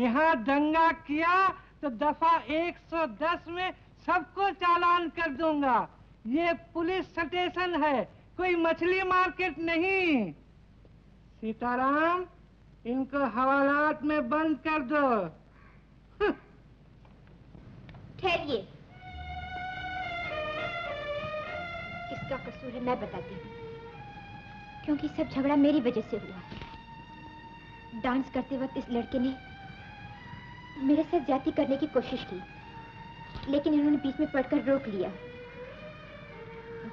यहाँ दंगा किया तो दफा 110 में सबको चालान कर दूंगा। ये पुलिस स्टेशन है, कोई मछली मार्केट नहीं। सीताराम, इनको हवालात में बंद कर दो। ठहरिए, इसका कसूर है, मैं बताती हूँ। क्योंकि सब झगड़ा मेरी वजह से हुआ। डांस करते वक्त इस लड़के ने मेरे साथ ज्यादती करने की कोशिश की, लेकिन इन्होंने बीच में पड़कर रोक लिया,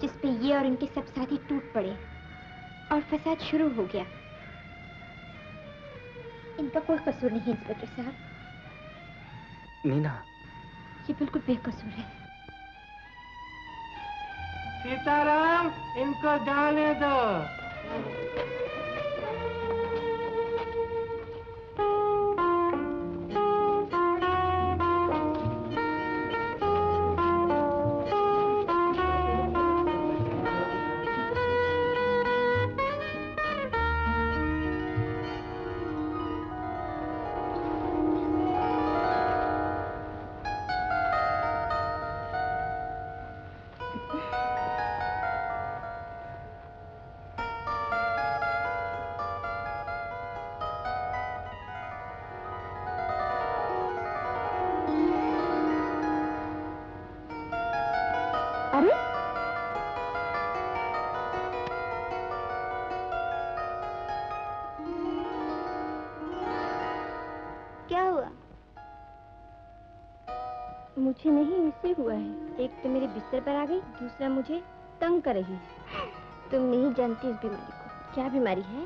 जिस पे ये और इनके सब साथी टूट पड़े और फसाद शुरू हो गया। इनका कोई कसूर नहीं इंस्पेक्टर साहब। मीना, ये बिल्कुल बेकसूर है। सीताराम, इनको जाने दो। मुझे नहीं, इससे हुआ है। एक तो मेरे बिस्तर पर आ गई, दूसरा मुझे तंग कर रही है। तुम नहीं जानती इस बीमारी को। क्या बीमारी है?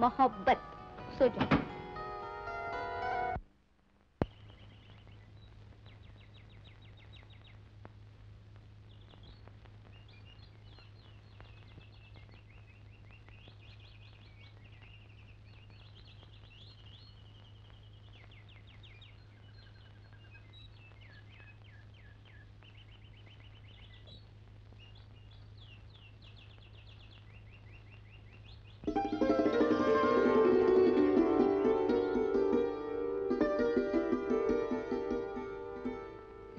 मोहब्बत। सो जाओ।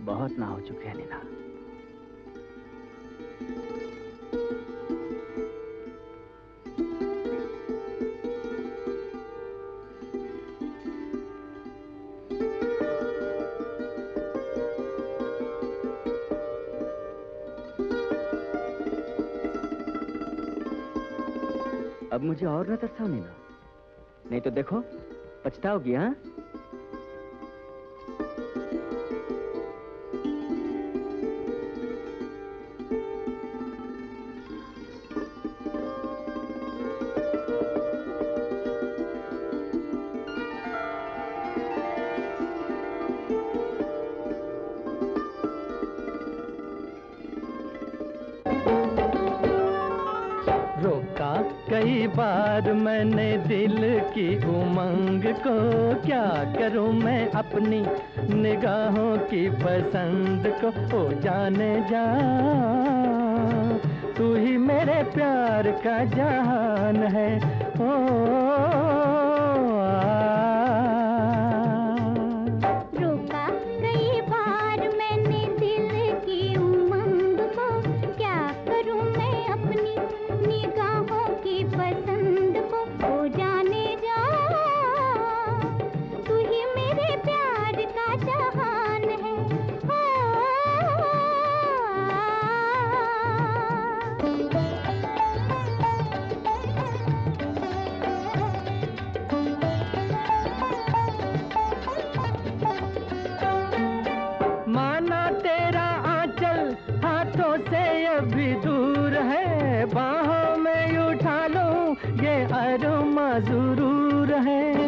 बहुत ना हो चुके हैं नीना। अब मुझे और न तरसाओ नीना, नहीं तो देखो पछताओगी। हाँ, मैंने दिल की उमंग को क्या करूं मैं, अपनी निगाहों की पसंद को। ओ जाने जा, तू ही मेरे प्यार का जान है। ओ भी दूर है, बाहों में उठा लो ये अरमा जरूर है।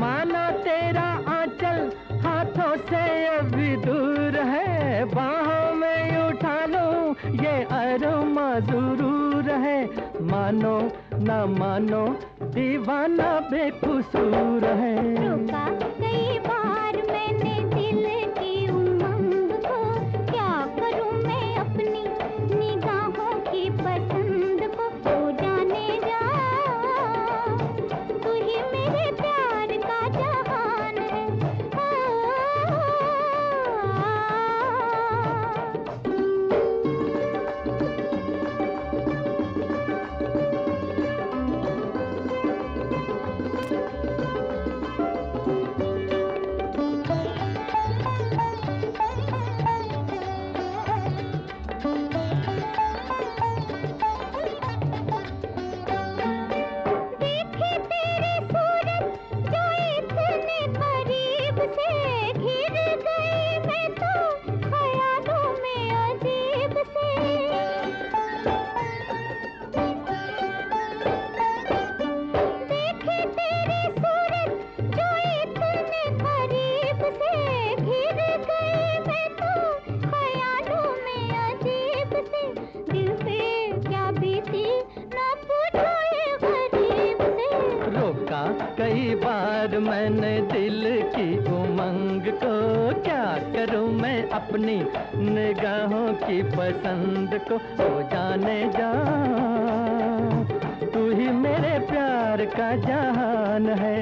माना तेरा आंचल हाथों से अभी दूर है, बाहों में उठा लो ये अरमा जरूर है। मानो ना मानो दीवाना बेकसूर है। रुका कई बार मैंने दिल की उमंग को, क्या करूं मैं अपनी निगाहों की पसंद को। हो जाने जा, तू ही मेरे प्यार का जहान है।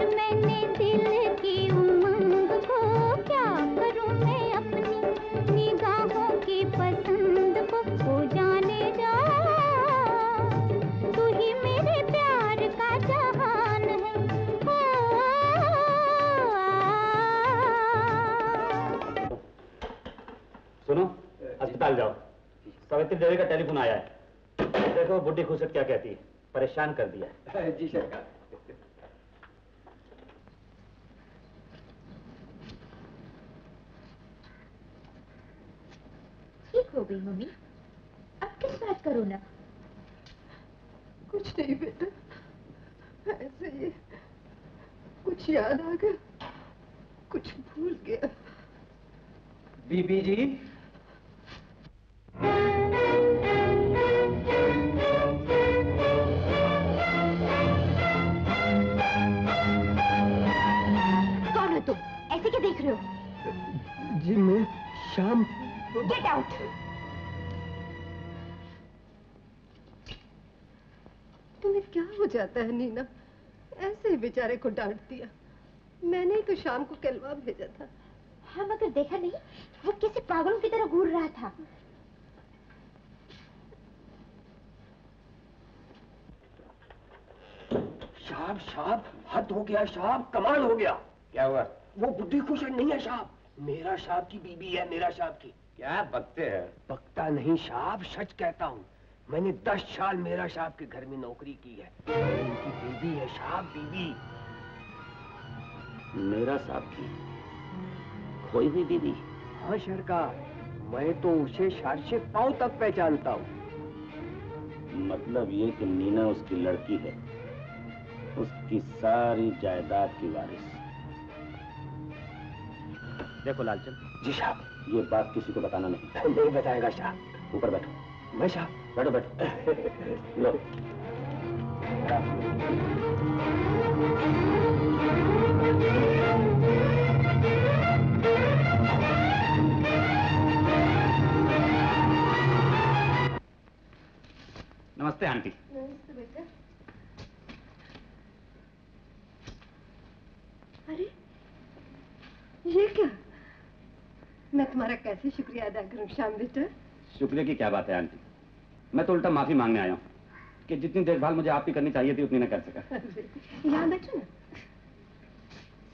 मैंने दिल की उमंग को, क्या करूं मैं अपनी निगाहों की पसंद को। हो जाने जा, तू ही मेरे प्यार का जहान है। ओ रुका कई बार मैंने दिल की उमंग को, क्या करूं मैं अपनी निगाहों की पसंद। हो जाने जा, तू ही मेरे प्यार का जहान है। सुनो, अस्पताल जाओ, सावित्री देवी का टेलीफोन आया है। देखो बुड्ढी खुसट क्या कहती है, परेशान कर दिया। जी सरकार। ठीक हो गई मम्मी, किस बात करो ना? कुछ नहीं बेटा, ऐसे ही कुछ याद आ गया, कुछ भूल गया। बीबी जी, कौन हो तुम? ऐसे क्या देख रहे हो? जी मैं श्याम। Get out. तुम्हें क्या हो जाता है नीना? ऐसे ही बेचारे को डांट दिया। मैंने ही तो शाम को कहलवा भेजा था। हाँ, मगर देखा नहीं, वो किसी पागलों की तरह घूर रहा था। शाम शाम, हद हो गया शाम, कमाल हो गया। क्या हुआ? वो बुद्धि खुश नहीं है शाम, मेरा शाम की बीबी है, मेरा शाम की। क्या बकते हैं? बकता नहीं शाम, सच कहता हूँ। मैंने 10 साल मेरा शाह के घर में नौकरी की है। इनकी बीबी है शाह, बीबी मेरा साहब की खोई हुई बीबी। हाँ सरकार, मैं तो उसे शाह से पाँव तक पहचानता हूँ। मतलब ये कि नीना उसकी लड़की है, उसकी सारी जायदाद की वारिस। देखो लालचंद जी, शाह ये बात किसी को बताना नहीं। नहीं बताएगा शाह। ऊपर बैठो। मैं शाह? बैठो बैठो। लो। नमस्ते आंटी। नमस्ते बेटा। अरे ये क्या? मैं तुम्हारा कैसे शुक्रिया अदा करूं श्याम बेटा? शुक्रिया की क्या बात है आंटी, मैं तो उल्टा माफी मांगने आया हूँ कि जितनी देखभाल मुझे आप ही करनी चाहिए थी उतनी ना कर सका। यहाँ बैठो ना,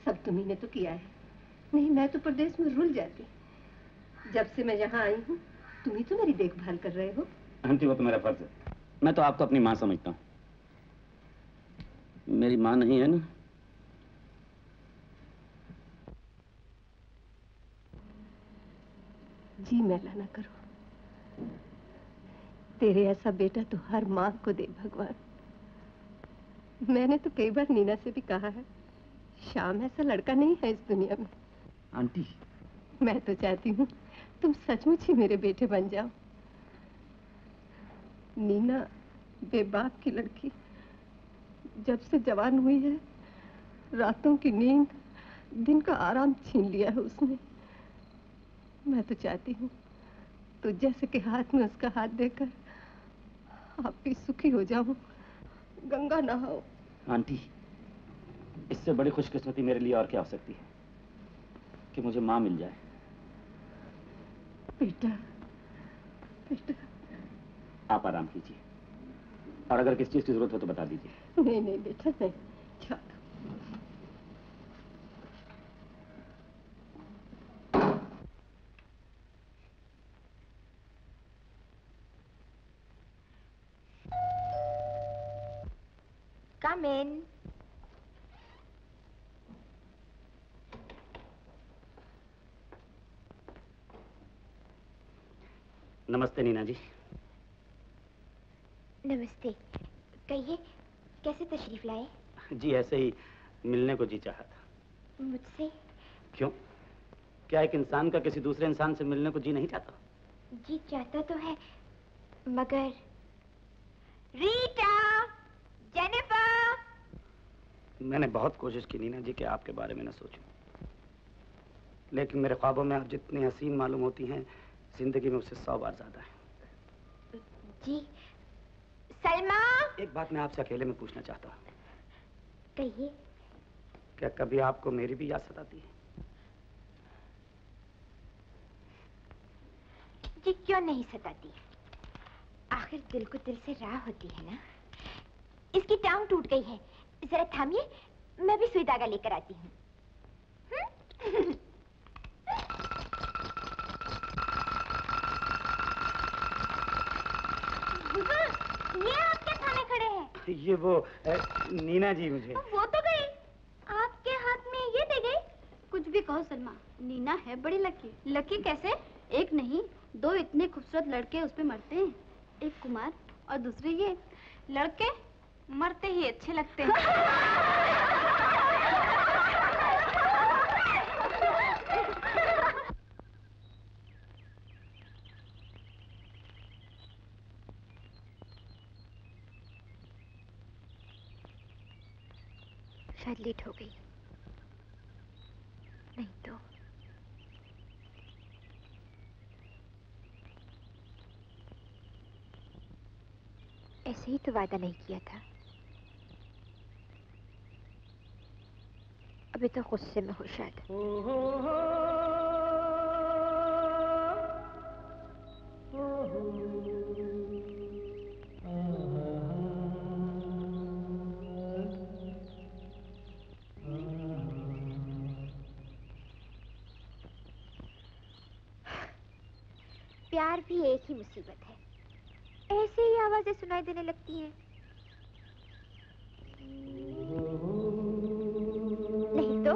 सब तुम्ही ने तो किया है, नहीं मैं तो परदेश में रुल जाती। जब से मैं यहाँ आई हूँ तुम्ही तो मेरी देखभाल कर रहे हो। आंटी वो तो मेरा फर्ज है, मैं तो आपको अपनी माँ समझता हूँ। मेरी माँ नहीं है ना? जी मैला ना करो, तेरे ऐसा बेटा तो हर माँ को दे भगवान। मैंने तो कई बार नीना से भी कहा है, श्याम ऐसा लड़का नहीं है इस दुनिया में। आंटी, मैं तो चाहती हूँ तुम सचमुच ही मेरे बेटे बन जाओ। नीना बेबाप की लड़की जब से जवान हुई है, रातों की नींद, दिन का आराम छीन लिया है उसने। मैं तो चाहती हूँ तो जैसे कि हाथ में उसका हाथ देकर आप भी सुखी हो जाओ, गंगा नहाओ। आंटी, इससे बड़ी खुशकिस्मती मेरे लिए और क्या हो सकती है कि मुझे माँ मिल जाए। बेटा, बेटा आप आराम कीजिए और अगर किस चीज की जरूरत हो तो बता दीजिए। नहीं नहीं बेटा नहीं, छोड़। Come in. नमस्ते नीना जी। नमस्ते। कहिए कैसे तशरीफ लाए? जी ऐसे ही मिलने को जी चाहा था। मुझसे? क्यों, क्या एक इंसान का किसी दूसरे इंसान से मिलने को जी नहीं चाहता? जी चाहता तो है मगर। Rita, Jennifer! मैंने बहुत कोशिश की नीना जी कि आपके बारे में न सोचूं, लेकिन मेरे ख्वाबों में आप जितनी हसीन मालूम होती हैं जिंदगी में उससे 100 बार ज्यादा है। जी सलमा, एक बात मैं आपसे अकेले में पूछना चाहता हूँ। कहिए। क्या कभी आपको मेरी भी याद सताती है? जी क्यों नहीं सताती, आखिर दिल को दिल से राह होती है ना। इसकी टांग टूट गई है, जरा थामिए, मैं भी सुई धागा लेकर आती हूँ। ये आप क्या थामे खड़े हैं? ये वो नीना जी मुझे। वो तो गई, आपके हाथ में ये दे गई। कुछ भी कहो सलमा, नीना है बड़ी लकी। लकी कैसे? एक नहीं दो इतने खूबसूरत लड़के उस पे मरते हैं, एक कुमार और दूसरे ये। लड़के मरते ही अच्छे लगते हैं। शायद लेट हो गई, नहीं तो। ऐसे ही तो वादा नहीं किया था। अभी तो गुस्से में हो शायद। प्यार भी एक ही मुसीबत है, ऐसे ही आवाजें सुनाई देने लगती हैं। नहीं तो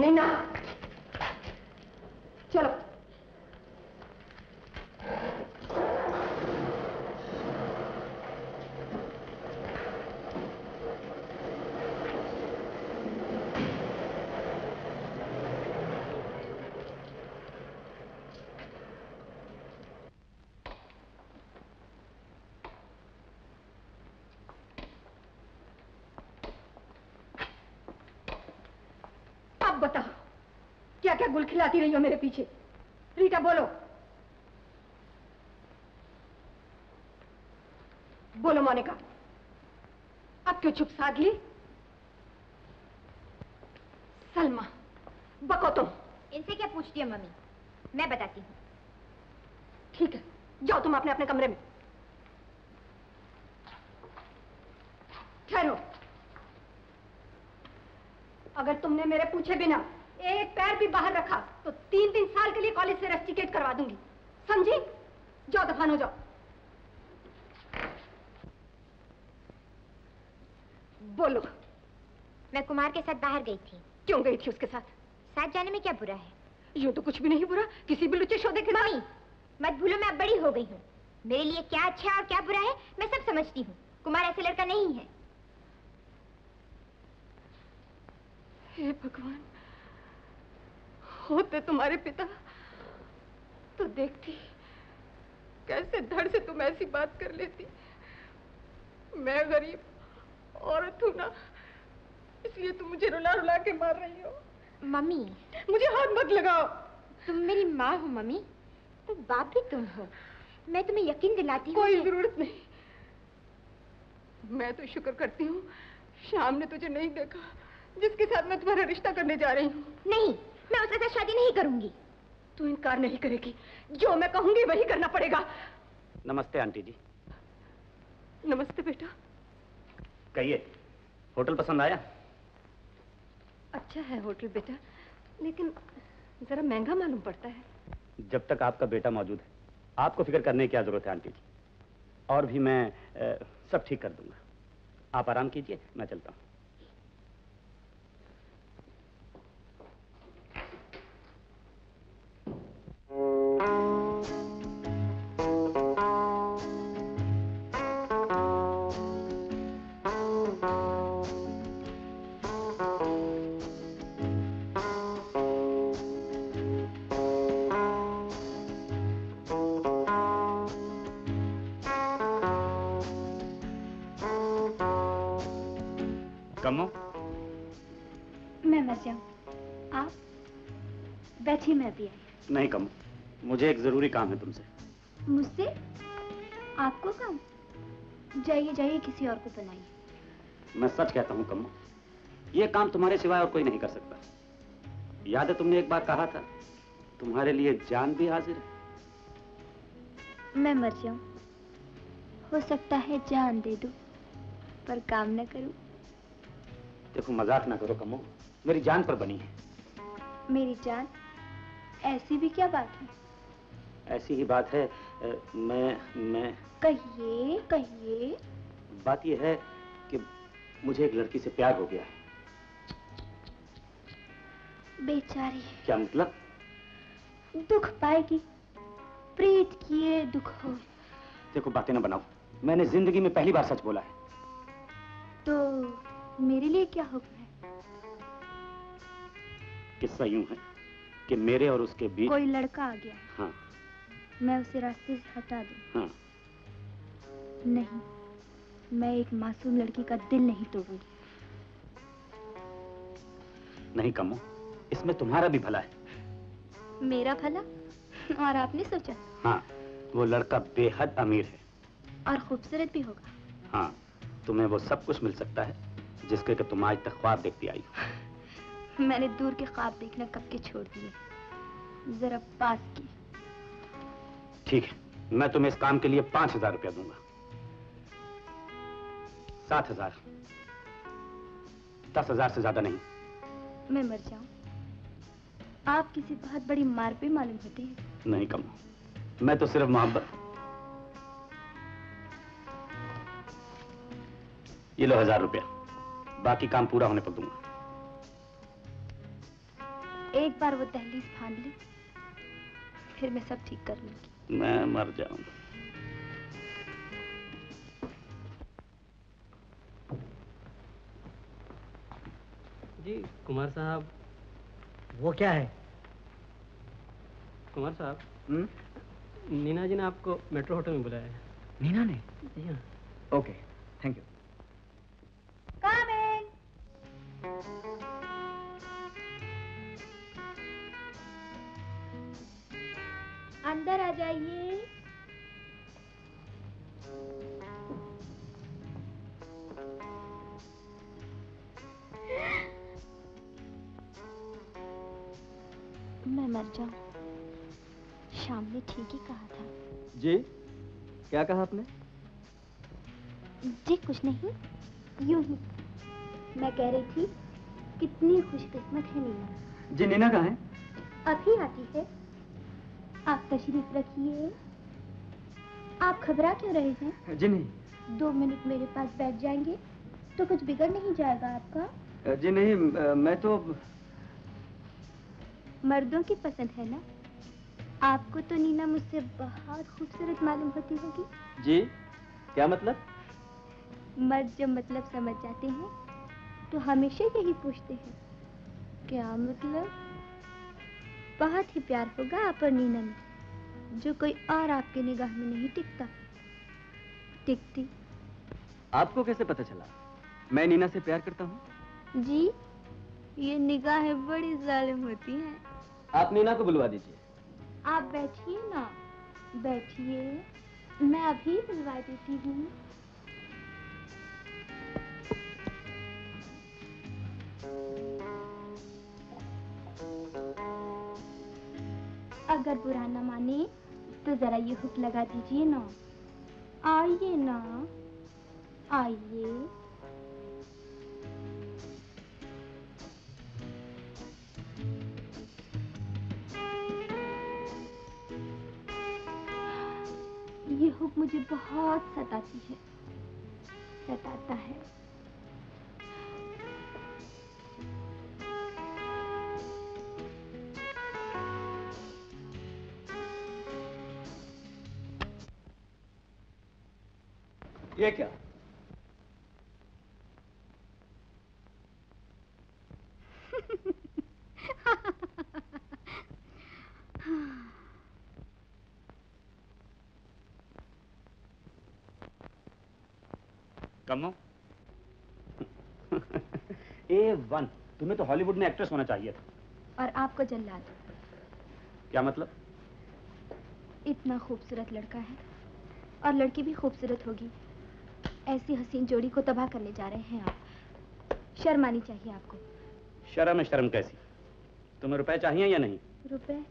नीना चलो। क्या गुल खिलाती रही हो मेरे पीछे? रीटा बोलो बोलो मोनिका, अब क्यों चुप साध ली? सलमा बको तुम। इनसे क्या पूछती है मम्मी, मैं बताती हूँ। ठीक है जाओ तुम अपने अपने कमरे में ठहरो। अगर तुमने मेरे पूछे बिना एक पैर भी बाहर रखा तो 3-3 साल के लिए कॉलेज से रस्टिकेट करवा दूंगी, समझी? जाओ दफान हो जाओ। बोलो। मैं कुमार के साथ बाहर गई थी। क्यों गई थी उसके साथ? साथ जाने में क्या बुरा है? यूं तो कुछ भी नहीं बुरा, किसी भी लुच्चे शोधे के साथ। मम्मी, मत भूलो मैं अब बड़ी हो गई हूँ, मेरे लिए क्या अच्छा है और क्या बुरा है मैं सब समझती हूँ। कुमार ऐसे लड़का नहीं है। हे भगवान, होते तुम्हारे पिता तो देखती कैसे धड़ से तुम ऐसी बात कर लेती। मैं गरीब औरत हूं ना, इसलिए तुम मुझे रुला रुला के मार रही हो। मम्मी मुझे हाथ मत लगाओ। तुम मेरी माँ हो मम्मी, तो बाप भी तुम हो। मैं तुम्हें यकीन दिलाती हूँ। कोई जरूरत नहीं। मैं तो शुक्र करती हूँ शाम ने तुझे नहीं देखा, जिसके साथ मैं तुम्हारा रिश्ता करने जा रही हूँ। नहीं, मैं उसके साथ शादी नहीं करूंगी। तू इनकार नहीं करेगी, जो मैं कहूंगी वही करना पड़ेगा। नमस्ते आंटी जी। नमस्ते बेटा। कहिए, होटल पसंद आया? अच्छा है होटल बेटा, लेकिन जरा महंगा मालूम पड़ता है। जब तक आपका बेटा मौजूद है आपको फिक्र करने की क्या जरूरत है आंटी जी, और भी मैं सब ठीक कर दूंगा। आप आराम कीजिए, मैं चलता हूँ। नहीं कम, मुझे एक जरूरी काम है तुमसे। मुझसे? आपको काम? जाइए जाइए किसी और को बनाइए। मैं सच कहता हूँ कम, ये काम तुम्हारे सिवाय और कोई नहीं कर सकता। याद है तुमने एक बार कहा था तुम्हारे लिए जान भी हाजिर है। मैं मर जाऊं, हो सकता है जान दे दूं, पर काम ना करूं। देखो मजाक ना करो कमो, मेरी जान पर बनी है। मेरी जान? ऐसी भी क्या बात है? ऐसी ही बात है। मैं कहिए कहिए। बात यह है कि मुझे एक लड़की से प्यार हो गया है। बेचारी। क्या मतलब? दुख पाएगी, प्रीत किए दुख हो। देखो बातें ना बनाओ, मैंने जिंदगी में पहली बार सच बोला है। तो मेरे लिए क्या हुक्म है? किस्सा यूं है कि मेरे और उसके बीच कोई लड़का आ गया। हाँ। मैं उसे रास्ते से हटा दूं? हाँ। नहीं, मैं एक मासूम लड़की का दिल नहीं तोड़ूंगी। नहीं कमो, इसमें तुम्हारा भी भला है। मेरा भला? और आपने सोचा? हाँ, वो लड़का बेहद अमीर है और खूबसूरत भी होगा। हाँ, तुम्हें वो सब कुछ मिल सकता है जिसके कि तुम आज तक ख्वाब देखती आई हो। मैंने दूर के ख्वाब देखना कब के छोड़ दिए, जरा पास की। ठीक है, मैं तुम्हें इस काम के लिए 5000 रुपया दूंगा। 7000, 10000 से ज्यादा नहीं। मैं मर जाऊं, आप किसी बहुत बड़ी मार पे मालूम होती है। नहीं कमो, मैं तो सिर्फ मोहब्बत। ये लो 1000 रुपया, बाकी काम पूरा होने पर दूंगा। एक बार वो दहलीज फांद ली, फिर मैं सब ठीक कर लूंगी। मैं मर जाऊं। जी कुमार साहब। वो क्या है कुमार साहब? नीना जी ने आपको मेट्रो होटल में बुलाया है। नीना ने? जी हाँ। Okay, thank you. अंदर आ जाइए। मैं मर जाऊं, श्याम ने ठीक ही कहा था। जी क्या कहा आपने? जी कुछ नहीं, यूं ही। मैं कह रही थी कितनी खुशकिस्मत है नीना। जी नीना कहाँ है? अभी आती है, आप तशरीफ रखिए। आप घबरा क्यों रहे हैं? जी नहीं। 2 मिनट मेरे पास बैठ जाएंगे तो कुछ बिगड़ नहीं जाएगा आपका? जी नहीं, मैं तो। मर्दों की पसंद है ना आपको, तो नीना मुझसे बहुत खूबसूरत मालूम होती होगी। जी क्या मतलब? मर्द जब मतलब समझ जाते हैं तो हमेशा यही पूछते हैं, क्या मतलब? बहुत ही प्यार होगा आप और नीना में, जो कोई और आपके निगाह में नहीं टिकता टिकती। आपको कैसे पता चला मैं नीना से प्यार करता हूँ? जी ये निगाहें बड़ी जालिम होती हैं। आप नीना को बुलवा दीजिए। आप बैठिए ना, बैठिए, मैं अभी बुलवा देती हूँ। अगर बुरा ना माने तो जरा ये हुक लगा दीजिए ना। आइए ना, आइए। ये हुक मुझे बहुत सताती है, सताता है। ये क्या? कमो A1, तुम्हें तो हॉलीवुड में एक्ट्रेस होना चाहिए था। और आपको जल्लाद। क्या मतलब? इतना खूबसूरत लड़का है और लड़की भी खूबसूरत होगी, ऐसी हसीन जोड़ी को तबाह करने जा रहे हैं आप। शर्म आनी चाहिए आपको। शर्म है, शर्म कैसी? तुम्हें रुपए चाहिए या नहीं? रुपए?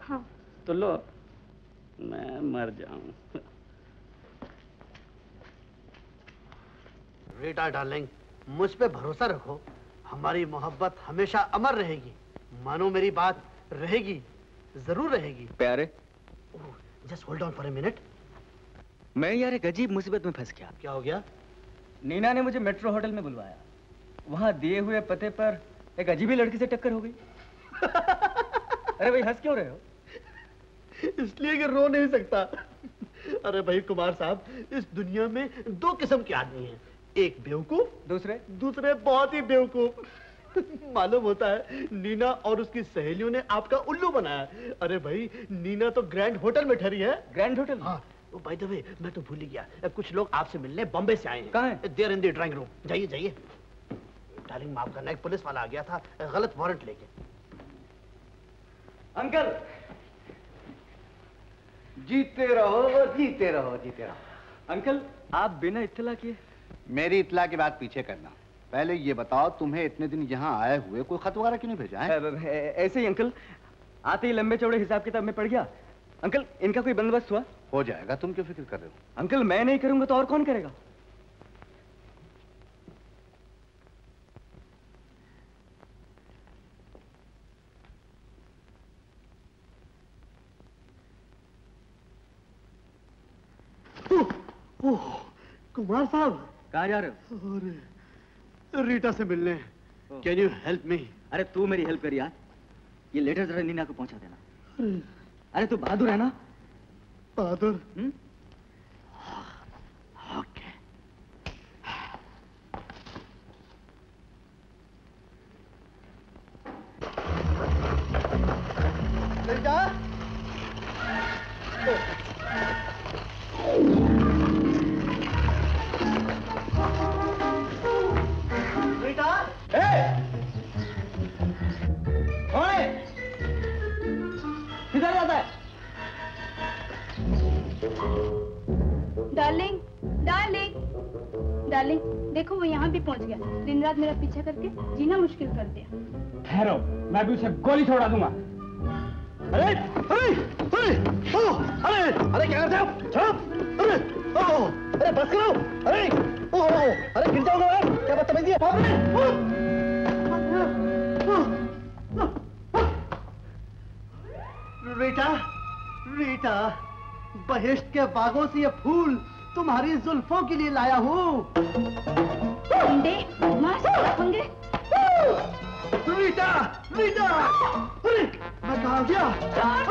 हाँ। तो लो, मैं मर जाऊं। बेटा डार्लिंग, मुझ पे भरोसा रखो, हमारी मोहब्बत हमेशा अमर रहेगी। मानो मेरी बात, रहेगी, जरूर रहेगी। प्यारे, just hold on for a minute. मैं यार एक अजीब मुसीबत में फंस गया। क्या हो गया? नीना ने मुझे मेट्रो होटल में बुलवाया, वहाँ दिए हुए पते पर एक अजीबी लड़की से टक्कर हो गई। अरे भाई हंस क्यों रहे हो? इसलिए कि रो नहीं सकता। अरे भाई कुमार साहब, इस दुनिया में 2 किस्म के आदमी हैं, एक बेवकूफ, दूसरे बहुत ही बेवकूफ। मालूम होता है नीना और उसकी सहेलियों ने आपका उल्लू बनाया। अरे भाई नीना तो ग्रैंड होटल में ठहरी है। Grand hotel? हाँ। बाय द वे, मैं तो भूल ही गया, कुछ लोग आपसे मिलने बॉम्बे से आए हैं। कहाँ हैं? There in the drawing room. जाइए जाइए। डार्लिंग माफ करना, एक पुलिस वाला आ गया था गलत वारंट लेके। अंकल जीते रहो, जीते रहो, जीते रहो। अंकल आप बिना इत्तला किए? मेरी इत्तला की बात पीछे करना, पहले ये बताओ तुम्हें इतने दिन यहाँ आए हुए कोई खत वगैरह क्यों नहीं भेजा है? ऐसे ही अंकल, आते ही लंबे चौड़े हिसाब किताब में पड़ गया। अंकल इनका कोई बंदोबस्त हुआ? हो जाएगा, तुम क्यों फिक्र कर रहे हो? अंकल मैं नहीं करूंगा तो और कौन करेगा? ओह कुमार साहब, कहाँ जा रहे हो? अरे रीटा से मिलने। Can you help me? अरे तू मेरी हेल्प कर यार, ये लेटर जरा नीना को पहुंचा देना। अरे तू बहादुर है ना? बहादुर? ओके। लड़का? बेटा? कौन है? किधर जाता है? डार्लिंग, डार्लिंग, डार्लिंग, देखो वो यहाँ भी पहुँच गया। दिन रात मेरा पीछा करके जीना मुश्किल कर दिया। ठहरो, मैं भी उसे गोली छोड़ा दूंगा। अरे, अरे, अरे, ओ, अरे, अरे क्या करते हो? अरे, ओ, अरे बस करो, अरे, ओ, अरे गिर जाओगे यार, क्या बदतमीजी है? रीटा, रीटा, बहिष्ट के बागों से ये फूल तुम्हारी जुल्फों के लिए लाया हूँ। रीटा, रीटा, अरे मैं कहाँ गया? बाप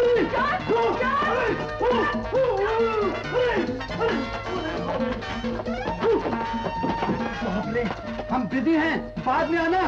रे, हम बिजी हैं, बाद में आना।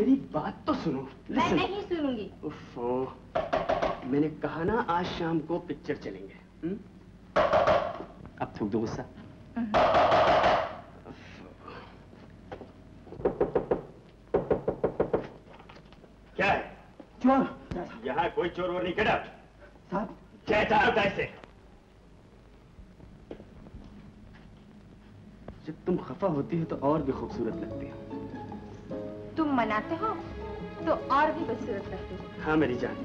मेरी बात तो सुनो। मैं नहीं सुनूंगी। उफ़, मैंने कहा ना आज शाम को पिक्चर चलेंगे। अब थूक दो गुस्सा। क्या है? चोर? यहाँ कोई चोर और नहीं। Get out. साहब, गेट आउट ऐसे। जब तुम खफा होती हो तो और भी खूबसूरत लगती हो। तुम मनाते हो तो और भी बदसूरत लगते हो। हाँ मेरी जान,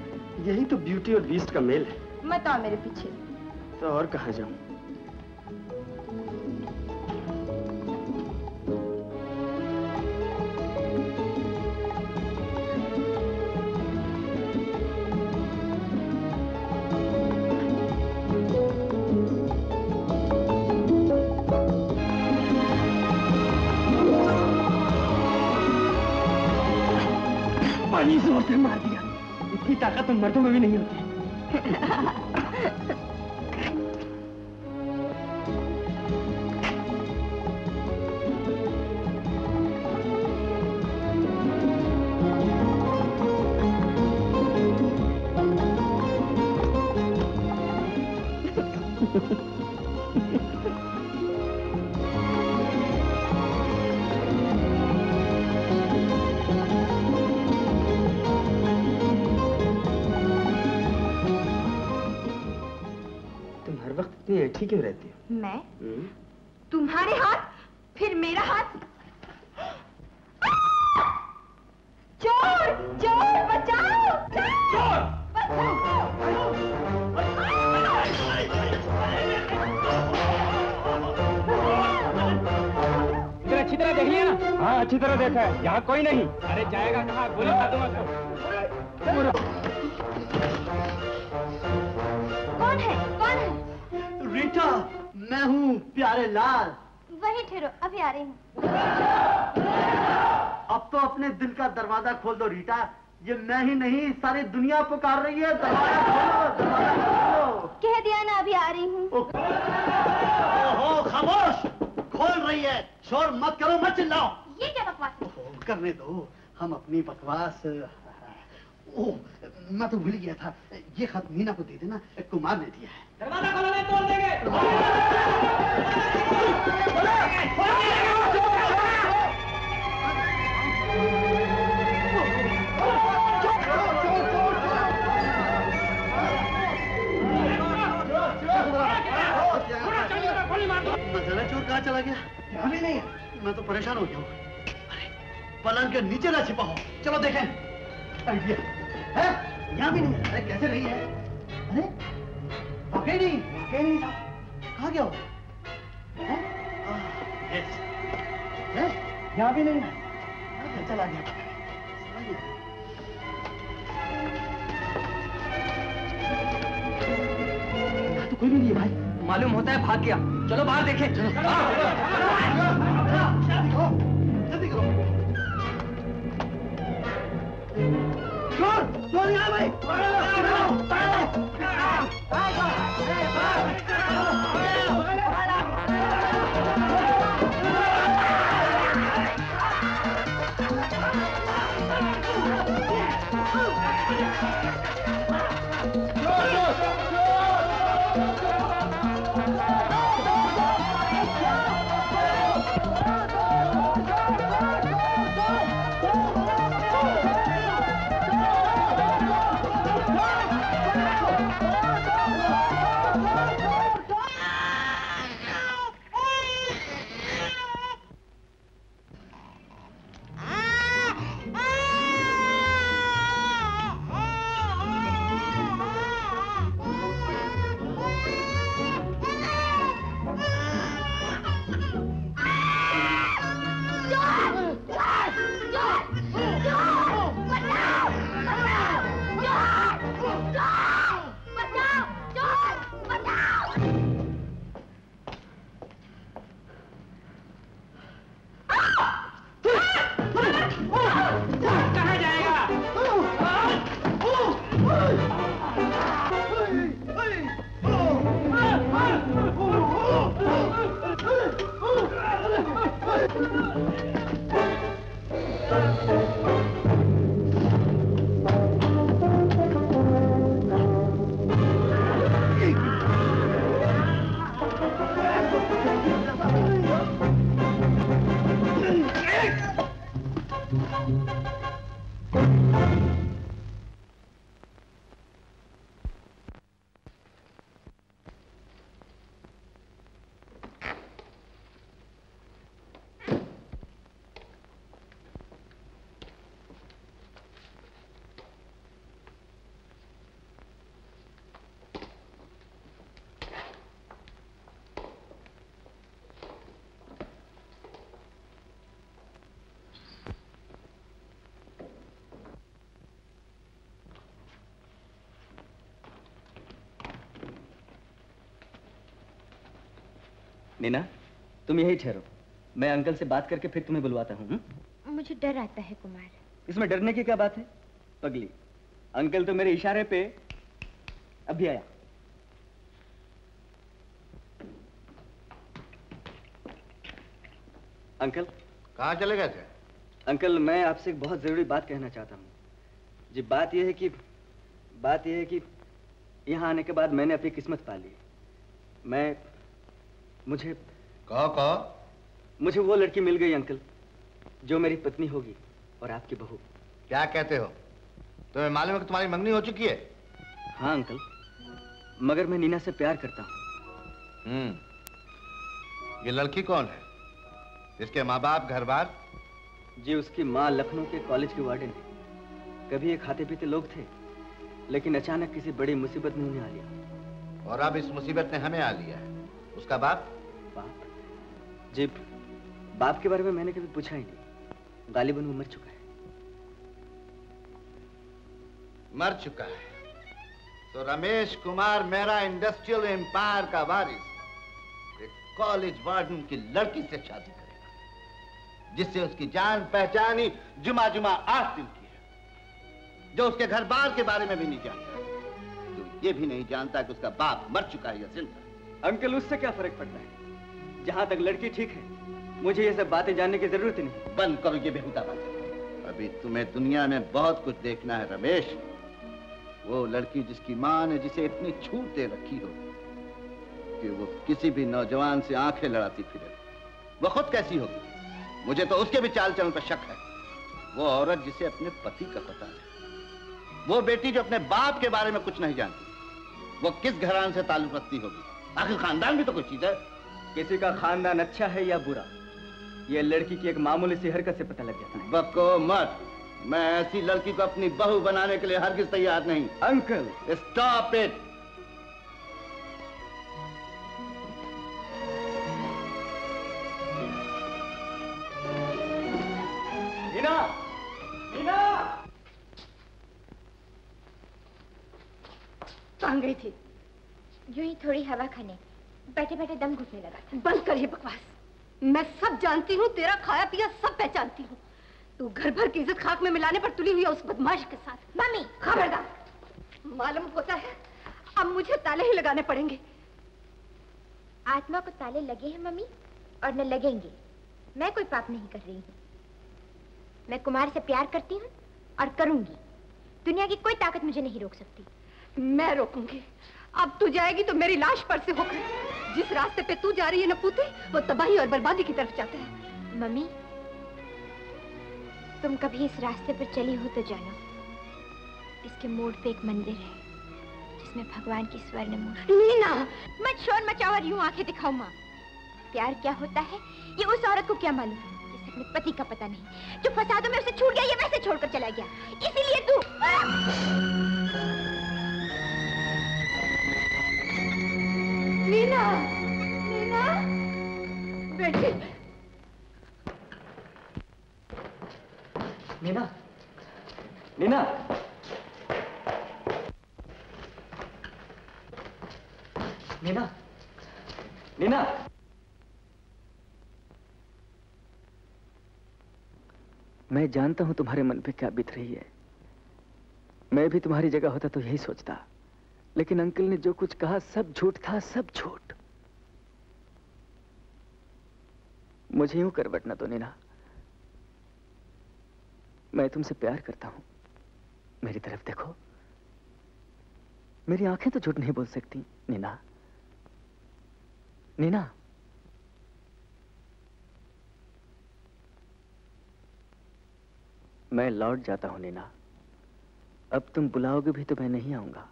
यही तो ब्यूटी और बीस्ट का मेल है। मत आओ मेरे पीछे। तो और कहाँ जाऊँ? जोर मार दिया। इतनी ताकत तो मर्दों में भी नहीं होती। ठीक क्यों रहती है? मैं तुम्हारे हाथ फिर मेरा हाथ। चोर, चोर बचाओ, चोर बचाओ। अच्छी तरह देख लिया ना? हाँ अच्छी तरह देखा है। यहाँ कोई नहीं। अरे जाएगा कहाँ? बोलो। रीटा, मैं हूँ प्यारे लाल। वही ठहरो, अभी आ रही हूँ। अब तो अपने दिल का दरवाजा खोल दो रीटा। ये मैं ही नहीं, सारी दुनिया पुकार रही है, दरवाजा खोलो, दरवाजा खोलो। कह दिया ना अभी आ रही हूँ। ओहो खामोश, खोल रही है। शोर मत करो, मत चिल्लाओ। ये क्या बकवास? करने दो, हम अपनी बकवास। ओह, मैं तो भूल गया था, ये खत मीना को दे देना, कुमार ने दिया है। दरवाजा खोलो, नहीं तोड़ देंगे। चोर कहाँ चला गया? यहाँ भी नहीं है। मैं तो परेशान हो गया हूँ। अरे पलंग के नीचे ना छिपा हो। चलो देखें। आइडिया है, यहाँ भी नहीं है। अरे कैसे रही है? अरे नहीं कहाँ गया हो? यहाँ भी नहीं है, चला गया। तो कोई भी नहीं है भाई, मालूम होता है भाग गया। चलो बाहर देखें। जल्दी करो। चोर, चोर यहाँ भाई। नीना, तुम यही ठहरो, मैं अंकल से बात करके फिर तुम्हें बुलवाता हूँ। मुझे डर आता है कुमार। इसमें डरने की क्या बात है पगली, अंकल तो मेरे इशारे पे अभी आया। अंकल कहाँ चले गए थे? अंकल मैं आपसे एक बहुत जरूरी बात कहना चाहता हूँ जी। बात यह है कि यहाँ आने के बाद मैंने अपनी किस्मत पाली। मुझे वो लड़की मिल गई अंकल, जो मेरी पत्नी होगी और आपकी बहू। क्या कहते हो? तुम्हें मालूम है कि तुम्हारी मंगनी हो चुकी है? हाँ अंकल, मगर मैं नीना से प्यार करता हूँ। ये लड़की कौन है? इसके माँ बाप, घर बार? जी उसकी माँ लखनऊ के कॉलेज की वार्डन है। कभी ये खाते पीते लोग थे, लेकिन अचानक किसी बड़ी मुसीबत ने उन्हें आ लिया। और अब इस मुसीबत ने हमें आ लिया है। उसका बाप जी, बाप के बारे में मैंने कभी पूछा ही नहीं। गालिबन वो मर चुका है। मर चुका है तो रमेश कुमार मेहरा इंडस्ट्रियल एम्पायर का वारिस एक कॉलेज वार्डन की लड़की से शादी करेगा, जिससे उसकी जान पहचानी जुमा जुमा आठ दिन की है, जो उसके घर बार के बारे में भी नहीं जानता। तो ये भी नहीं जानता कि उसका बाप मर चुका है या जिंदा। अंकल उससे क्या फर्क पड़ता है, जहां तक लड़की ठीक है। मुझे ये सब बातें जानने की जरूरत नहीं। बंद करो ये बेहुदा बातें। अभी तुम्हें दुनिया में बहुत कुछ देखना है रमेश। वो लड़की जिसकी मां ने जिसे इतनी छूट दे रखी हो कि वो किसी भी नौजवान से आंखें लड़ाती फिरे, वो खुद कैसी होगी? मुझे तो उसके भी चाल चलन पर शक है। वो औरत जिसे अपने पति का पता है, वो बेटी जो अपने बाप के बारे में कुछ नहीं जानती, वो किस घरान से ताल्लुक रखती होगी? आखिर खानदान भी तो कोई चीज है। किसी का खानदान अच्छा है या बुरा, यह लड़की की एक मामूली सी हरकत से पता लग जाता है। बको मत, मैं ऐसी लड़की को अपनी बहू बनाने के लिए हरगिज तैयार नहीं। Uncle stop it. Nina, Nina कहाँ गई थी? यूं ही थोड़ी हवा खाने, बैठे बैठे दम घुटने लगा था। बंद कर ये बकवास। मैं सब जानती हूँ, तेरा खाया पिया सब पहचानती हूँ। तू घर भर की इज्जत खाक में मिलाने पर तुली हुई है उस बदमाश के साथ। मम्मी खबरदार। मालूम होता है अब मुझे ताले ही लगाने पड़ेंगे। आत्मा को ताले लगे हैं मम्मी, और न लगेंगे। मैं कोई पाप नहीं कर रही हूँ। मैं कुमार से प्यार करती हूँ और करूंगी। दुनिया की कोई ताकत मुझे नहीं रोक सकती। मैं रोकूंगी। अब तू जाएगी तो मेरी लाश पर से होकर। जिस रास्ते पे तू जा रही है न पूते, वो तबाही और बर्बादी की तरफ जाता है। मम्मी तुम कभी इस रास्ते पर चली हो तो जानो, इसके मोड़ पे एक मंदिर है जिसमें भगवान की स्वर्ण मूर्ति। नीना मत शोर मचाओ, यूं आंखें दिखाओ। माँ प्यार क्या होता है ये उस औरत को क्या मालूम है? जिसे अपने पति का पता नहीं, जो फसादों में उसे छूट गया, ये वैसे छोड़कर चला गया। इसीलिए तू नीना, नीना बेटी। नीना, नीना नीना नीना मैं जानता हूं तुम्हारे मन पे क्या बीत रही है। मैं भी तुम्हारी जगह होता तो यही सोचता, लेकिन अंकल ने जो कुछ कहा सब झूठ था, सब झूठ। मुझे यूं करवटना तो नीना, मैं तुमसे प्यार करता हूं। मेरी तरफ देखो, मेरी आंखें तो झूठ नहीं बोल सकती। नीना, नीना मैं लौट जाता हूं। नीना अब तुम बुलाओगे भी तो मैं नहीं आऊंगा।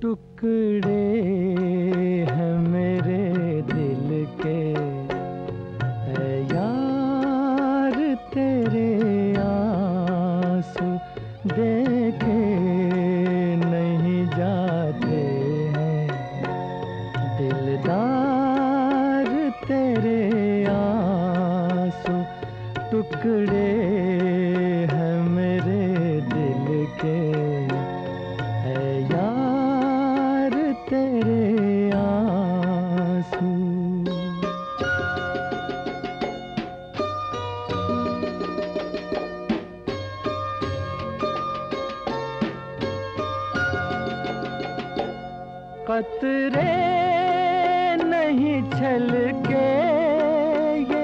टुकड़े हैं मेरे दिल के, है यार तेरे आंसू देखे नहीं जाते हैं। दिलदार तेरे आंसू टुकड़े हैं मेरे दिल के, कतरे नहीं छलके ये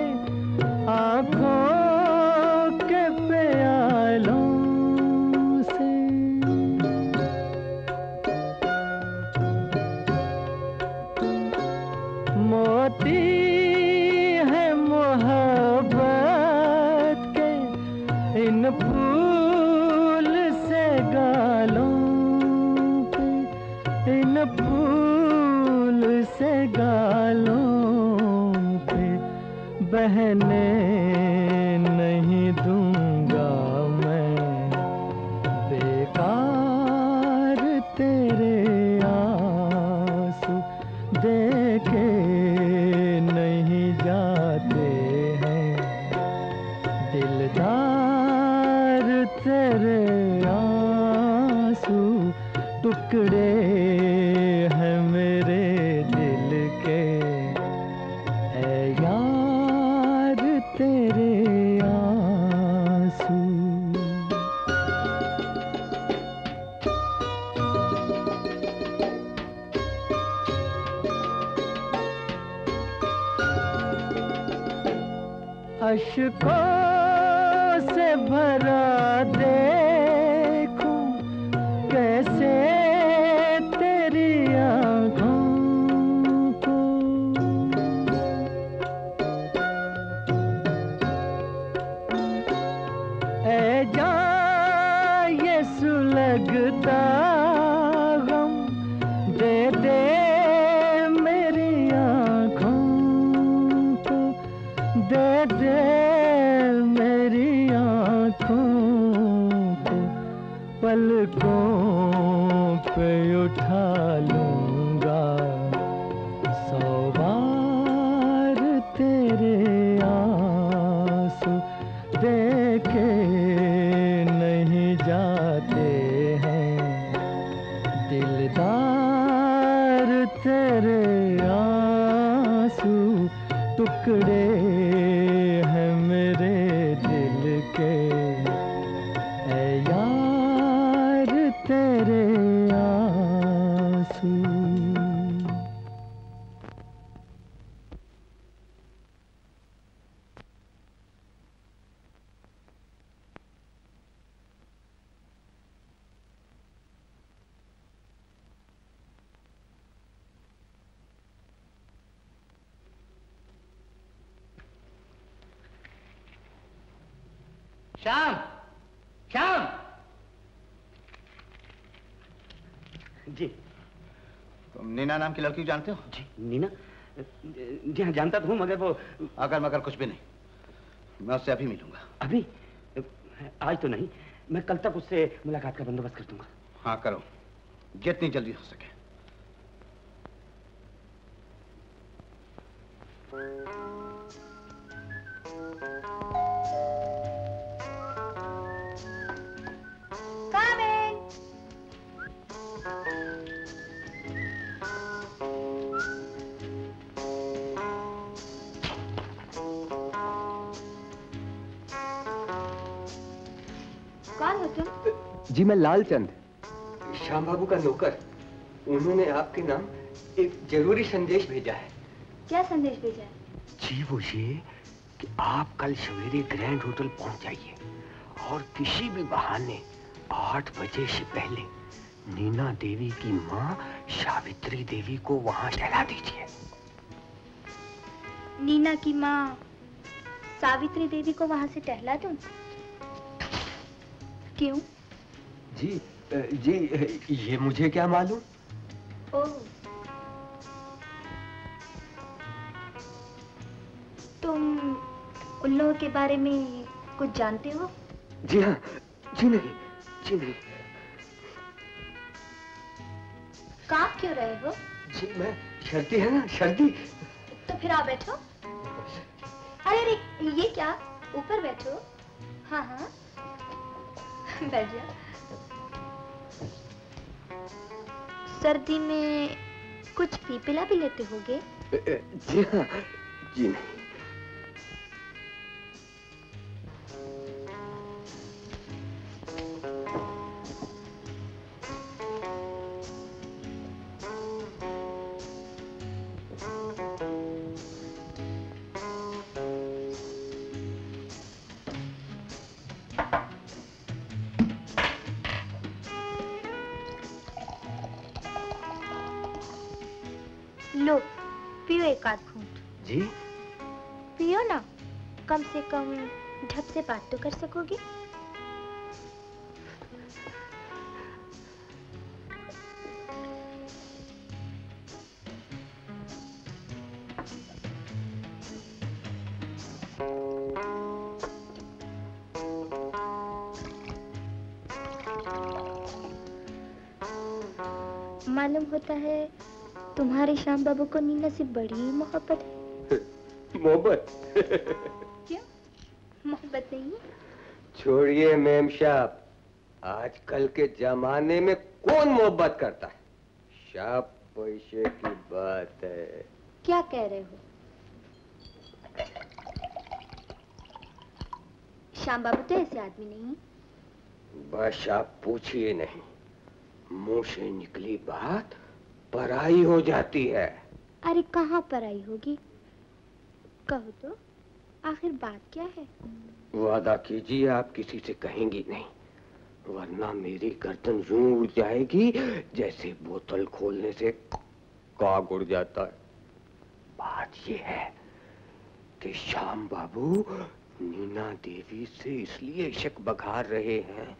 आँखों के प्यालों से। मोती है मोहब्बत के इन फूल से गालों पे, इन से गालों पे बहने नहीं दूंगा मैं। बेकार तेरे आंसू देखे नहीं जाते हैं। दिलदार तेरे आंसू टुकड़े हैं मेरे अशकों से भरा देखूं कैसे तेरी आँखों को। ऐ जान ये सुलगता गम दे दे मेरी आँखों टुकड़े हैं मेरे दिल के, ऐ यार तेरे आंसू। श्याम, श्याम जी, तुम नीना नाम की लड़की को जानते हो? जी नीना? जी हाँ जानता तो हूँ, मगर वो अगर मगर कुछ भी नहीं। मैं उससे अभी मिलूंगा। अभी? आज तो नहीं, मैं कल तक उससे मुलाकात का बंदोबस्त कर दूंगा। हाँ करो, जितनी जल्दी हो सके। जी मैं लाल चंद, श्याम बाबू का नौकर। उन्होंने आपके नाम एक जरूरी संदेश भेजा है। क्या संदेश भेजा है? जी वो ये कि आप कल सवेरे ग्रैंड होटल पहुंच जाइए और किसी भी बहाने 8 बजे से पहले नीना देवी की मां सावित्री देवी को वहां ठहरा दीजिए। नीना की मां सावित्री देवी को वहां से टहला दूं? क्यों? जी जी ये मुझे क्या मालूम। तुम उन लोगों के बारे में कुछ जानते हो? जी हाँ। जी नहीं, जी नहीं। कांप क्यों रहे हो? जी मैं, सर्दी है ना, सर्दी। तो फिर आ बैठो। अरे अरे ये क्या, ऊपर बैठो। हाँ हाँ बैठ जाओ। सर्दी में कुछ पीपला भी लेते होगे? जी हाँ, जी नहीं। जी पियो ना, कम से कम ढप से बात तो कर सकोगे। मालूम होता है तुम्हारे श्याम बाबू को नीना से बड़ी मोहब्बत है। मोहब्बत? क्या मोहब्बत नहीं? छोड़िए मेम साहब, आजकल के जमाने में कौन मोहब्बत करता है। साहब पैसे की बात है। क्या कह रहे हो? श्याम बाबू तो ऐसे आदमी नहीं। बस आप पूछिए नहीं, मुंह से निकली बात पराई हो जाती है। अरे कहाँ पराई होगी, कहो तो आखिर बात क्या है। वादा कीजिए आप किसी से कहेंगी नहीं, वरना मेरी गर्दन यूं उड़ जाएगी जैसे बोतल खोलने से काग उड़ जाता है। बात यह है कि श्याम बाबू नीना देवी से इसलिए शक बघार रहे हैं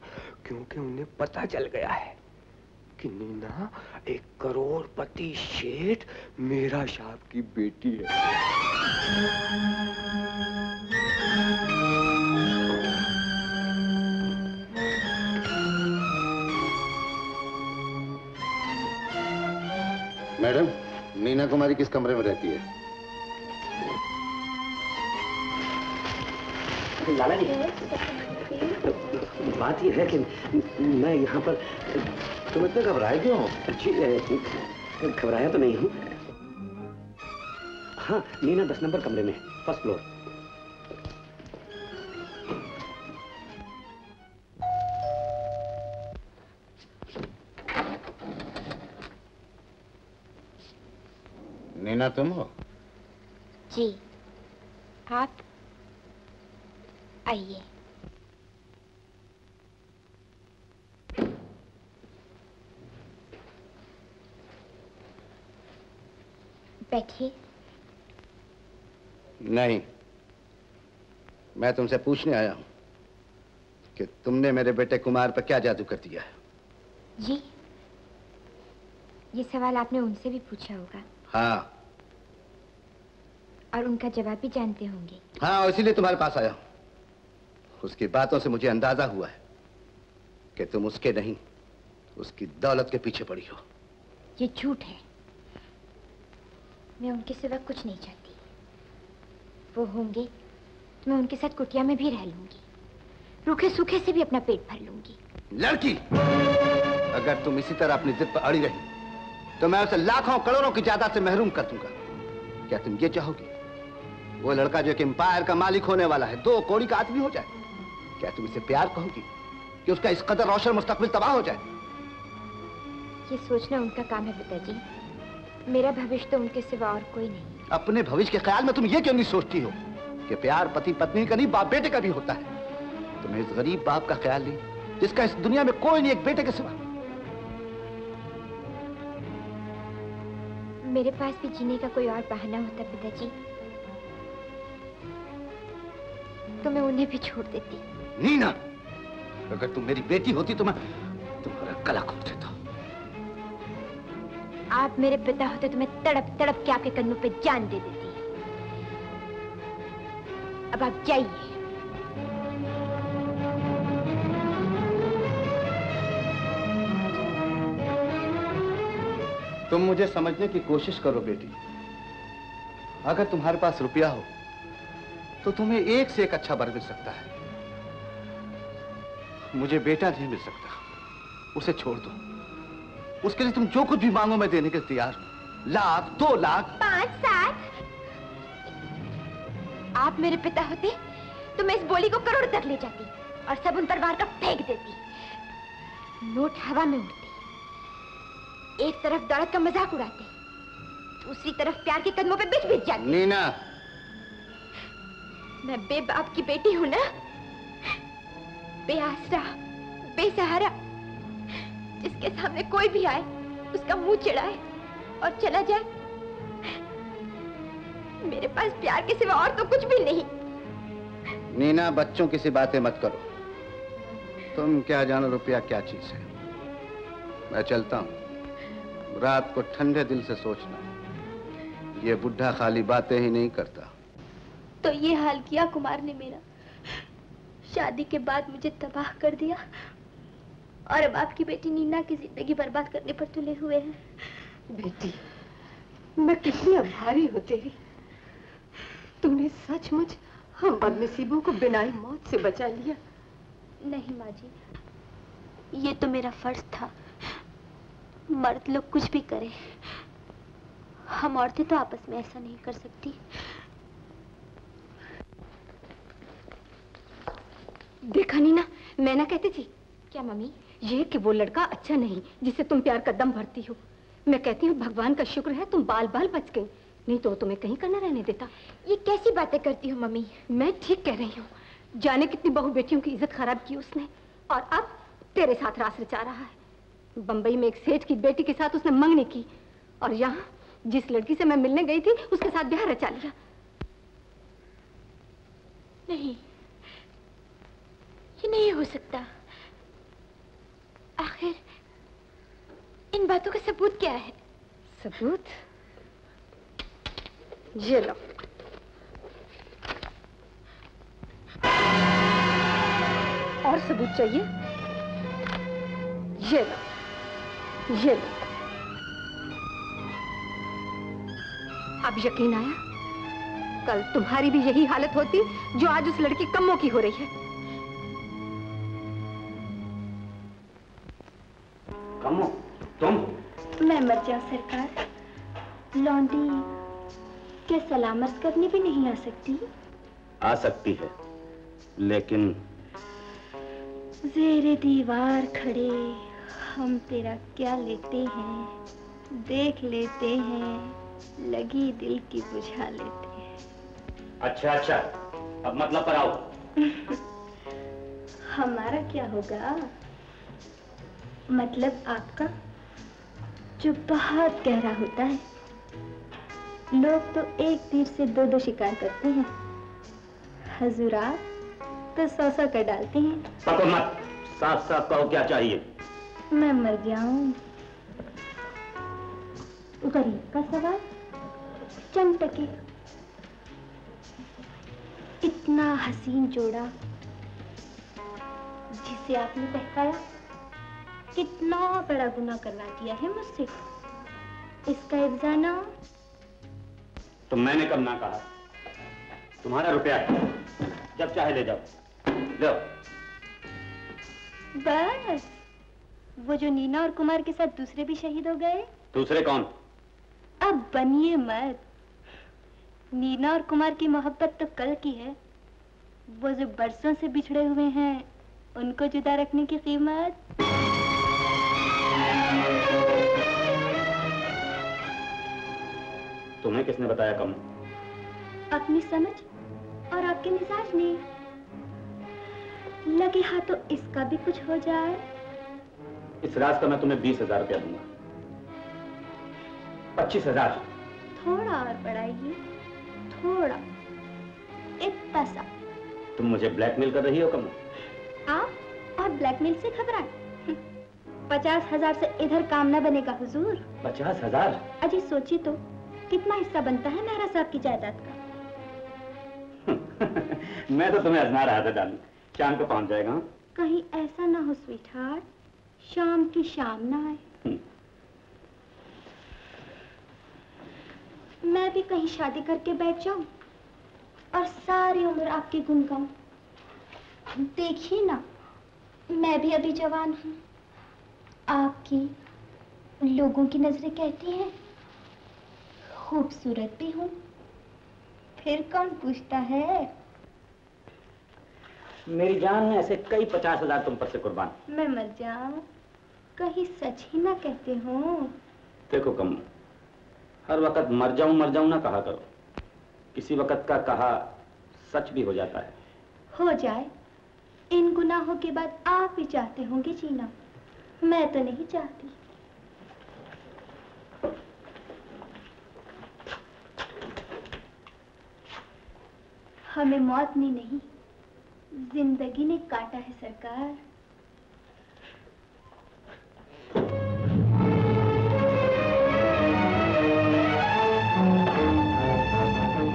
क्योंकि उन्हें पता चल गया है कि नीना एक करोड़पति शेठ मेहरा शाह की बेटी है। मैडम, नीना कुमारी किस कमरे में रहती है? लाला जी, बात यह है कि मैं यहाँ पर। तुम इतने घबराए क्यों? घबराया तो नहीं हूँ, हाँ, नीना 10 नंबर कमरे में, 1st फ्लोर। नीना तुम हो? जी, आप आइए। बैठिए। नहीं, मैं तुमसे पूछने आया हूं कि तुमने मेरे बेटे कुमार पर क्या जादू कर दिया है। जी, ये सवाल आपने उनसे भी पूछा होगा। हाँ, और उनका जवाब भी जानते होंगे। हाँ, इसीलिए तुम्हारे पास आया हूं। उसकी बातों से मुझे अंदाजा हुआ है कि तुम उसके नहीं, उसकी दौलत के पीछे पड़ी हो। ये झूठ है, मैं उनके सिवा कुछ नहीं चाहती। वो होंगे तो मैं उनके साथ कुटिया में भी रह लूंगी, रूखे सूखे से भी अपना पेट भर लूंगी। लड़की, अगर तुम इसी तरह अपनी जिद पर अड़ी रही तो मैं उसे लाखों करोड़ों की जायदाद से महरूम कर दूंगा। क्या तुम ये चाहोगी वो लड़का जो एक एम्पायर का मालिक होने वाला है 2 कौड़ी का आदमी हो जाए? क्या तुम इसे प्यार कहोगी कि उसका इस कदर रोशन मुस्तकबिल तबाह हो जाए? ये सोचना उनका काम है पिताजी, मेरा भविष्य तो उनके सिवा और कोई नहीं। अपने भविष्य के ख्याल में तुम ये क्यों नहीं सोचती हो कि प्यार पति पत्नी का नहीं, बाप बेटे का भी होता है? तुम्हें इस गरीब बाप का ख्याल नहीं जिसका इस दुनिया में कोई नहीं एक बेटे के सिवा। मेरे पास भी जीने का कोई और बहाना होता पिताजी तो मैं उन्हें भी छोड़ देती। नीना, अगर तुम मेरी बेटी होती तो मैं तुम्हारा गला घोंट देता। आप मेरे पिता होते तो मैं तड़प तड़प के आपके कन्नों पे जान दे देती। अब आप जाइए। तुम मुझे समझने की कोशिश करो बेटी, अगर तुम्हारे पास रुपया हो तो तुम्हें एक से एक अच्छा वर मिल सकता है। मुझे बेटा नहीं मिल सकता, उसे छोड़ दो। उसके लिए तुम जो कुछ भी मांगो मैं देने के तैयार हूं। 1 लाख, 2 लाख, 5, 7। आप मेरे पिता होते तो मैं इस बोली को करोड़ तक ले जाती और सब उन परिवार का फेंक देती। नोट हवा में उड़ते, एक तरफ दौलत का मजाक उड़ाते, दूसरी तरफ प्यार के कदमों पे बिछ बिछ जाती। नीना, मैं बेबाप की बेटी हूं ना, बेआसरा बेसहारा, जिसके सामने कोई भी आए उसका मुंह चिढ़ाए और चला जाए। मेरे पास प्यार के सिवा और तो कुछ भी नहीं। नीना, बच्चों की सी बातें मत करो। तुम क्या जानो रुपया क्या चीज है। मैं चलता हूं, रात को ठंडे दिल से सोचना। ये बुढ़ा खाली बातें ही नहीं करता। तो ये हाल किया कुमार ने मेरा, शादी के बाद मुझे तबाह कर दिया और अब आपकी बेटी नीना की जिंदगी बर्बाद करने पर तुले हुए हैं। बेटी, मैं कितनी आभारी हूँ तेरी, तूने सचमुच हम बदनसीबों को बिना ही मौत से बचा लिया। नहीं माँ जी, ये तो मेरा फर्ज था। मर्द लोग कुछ भी करें, हम औरतें तो आपस में ऐसा नहीं कर सकती। देखा नीना, मैं ना कहती थी क्या मम्मी, ये कि वो लड़का अच्छा नहीं जिसे तुम प्यार का दम भरती हो। मैं कहती हूँ भगवान का शुक्र है तुम बाल बाल बच गई, नहीं तो तुम्हें कहीं करना रहने देता। ये कैसी बातें करती हो मम्मी, मैं ठीक कह रही हूँ। जाने कितनी बहू बेटियों की इज्जत खराब की उसने और अब तेरे साथ रास रचा रहा है। बम्बई में एक सेठ की बेटी के साथ उसने मंगनी की और यहाँ जिस लड़की से मैं मिलने गई थी उसके साथ ब्याह रचा लिया। नहीं, ये नहीं हो सकता। आखिर इन बातों का सबूत क्या है? सबूत ये लो। और सबूत चाहिए? ये लो, ये लो। अब यकीन आया? कल तुम्हारी भी यही हालत होती जो आज उस लड़की कम्मों की हो रही है। कमो, तुम? मैं मर जाऊं सरकार, लौंडी क्या सलाम अर्ज करने भी नहीं आ सकती? आ सकती है, लेकिन जेरे दीवार खड़े हम तेरा क्या लेते हैं, देख लेते हैं, लगी दिल की बुझा लेते हैं। अच्छा अच्छा, अब मतलब पर आओ। हमारा क्या होगा, मतलब आपका जो बहुत गहरा होता है। लोग तो एक तीर से दो दो शिकार करते हैं, हजूरात तो सौ सौ कर डालते हैं। पको मत, साफ साफ कहो क्या चाहिए। मैं मर गया हूँ, गरीब का सवाल चंद टके। इतना हसीन जोड़ा जिसे आपने बहकाया, कितना बड़ा गुनाह करवा दिया है मुझसे। इसका इब्जा ना तो मैंने कब ना कहा। तुम्हारा रुपया जब चाहे ले जाओ, लो। बस वो जो नीना और कुमार के साथ दूसरे भी शहीद हो गए। दूसरे कौन? अब बनिए मत। नीना और कुमार की मोहब्बत तो कल की है, वो जो बरसों से बिछड़े हुए हैं उनको जुदा रखने की कीमत। तुम्हें किसने बताया कम? अपनी समझ और आपके मिजाज ने। लगे हाथ तो इसका भी कुछ हो जाए। इस राज का मैं तुम्हें 20,000 रुपया दूंगा। 25,000। थोड़ा और बढ़ाइए, थोड़ा, इतना सा। तुम मुझे ब्लैकमेल कर रही हो कम? आप और ब्लैकमेल से घबराए। 50,000 से इधर काम ना बनेगा हुजूर। 50,000? अजी सोचिए तो कितना हिस्सा बनता है मेहरा साहब की जायदाद का। मैं तो तुम्हें आजमा रहा था डार्लिंग, शाम को पहुंच जाएगा। कहीं ऐसा ना हो स्वीटहार्ट, शाम की शाम ना आए। मैं भी कहीं शादी करके बैठ जाऊं और सारी उम्र आपके गुण गाऊं। देखिए ना, मैं भी अभी जवान हूं। आपकी लोगों की नजरें कहती हैं खूबसूरत भी हूं, फिर कौन पूछता है। मेरी जान, ऐसे कई 50,000 तुम पर से कुर्बान। मैं मर जाऊं, कहीं सच ही ना कहते हो। देखो कम, हर वक्त मर जाऊं ना कहा करो। किसी वक्त का कहा सच भी हो जाता है। हो जाए, इन गुनाहों के बाद आप ही चाहते होंगे जीना, मैं तो नहीं चाहती। हमें मौत ने नहीं, जिंदगी ने काटा है सरकार।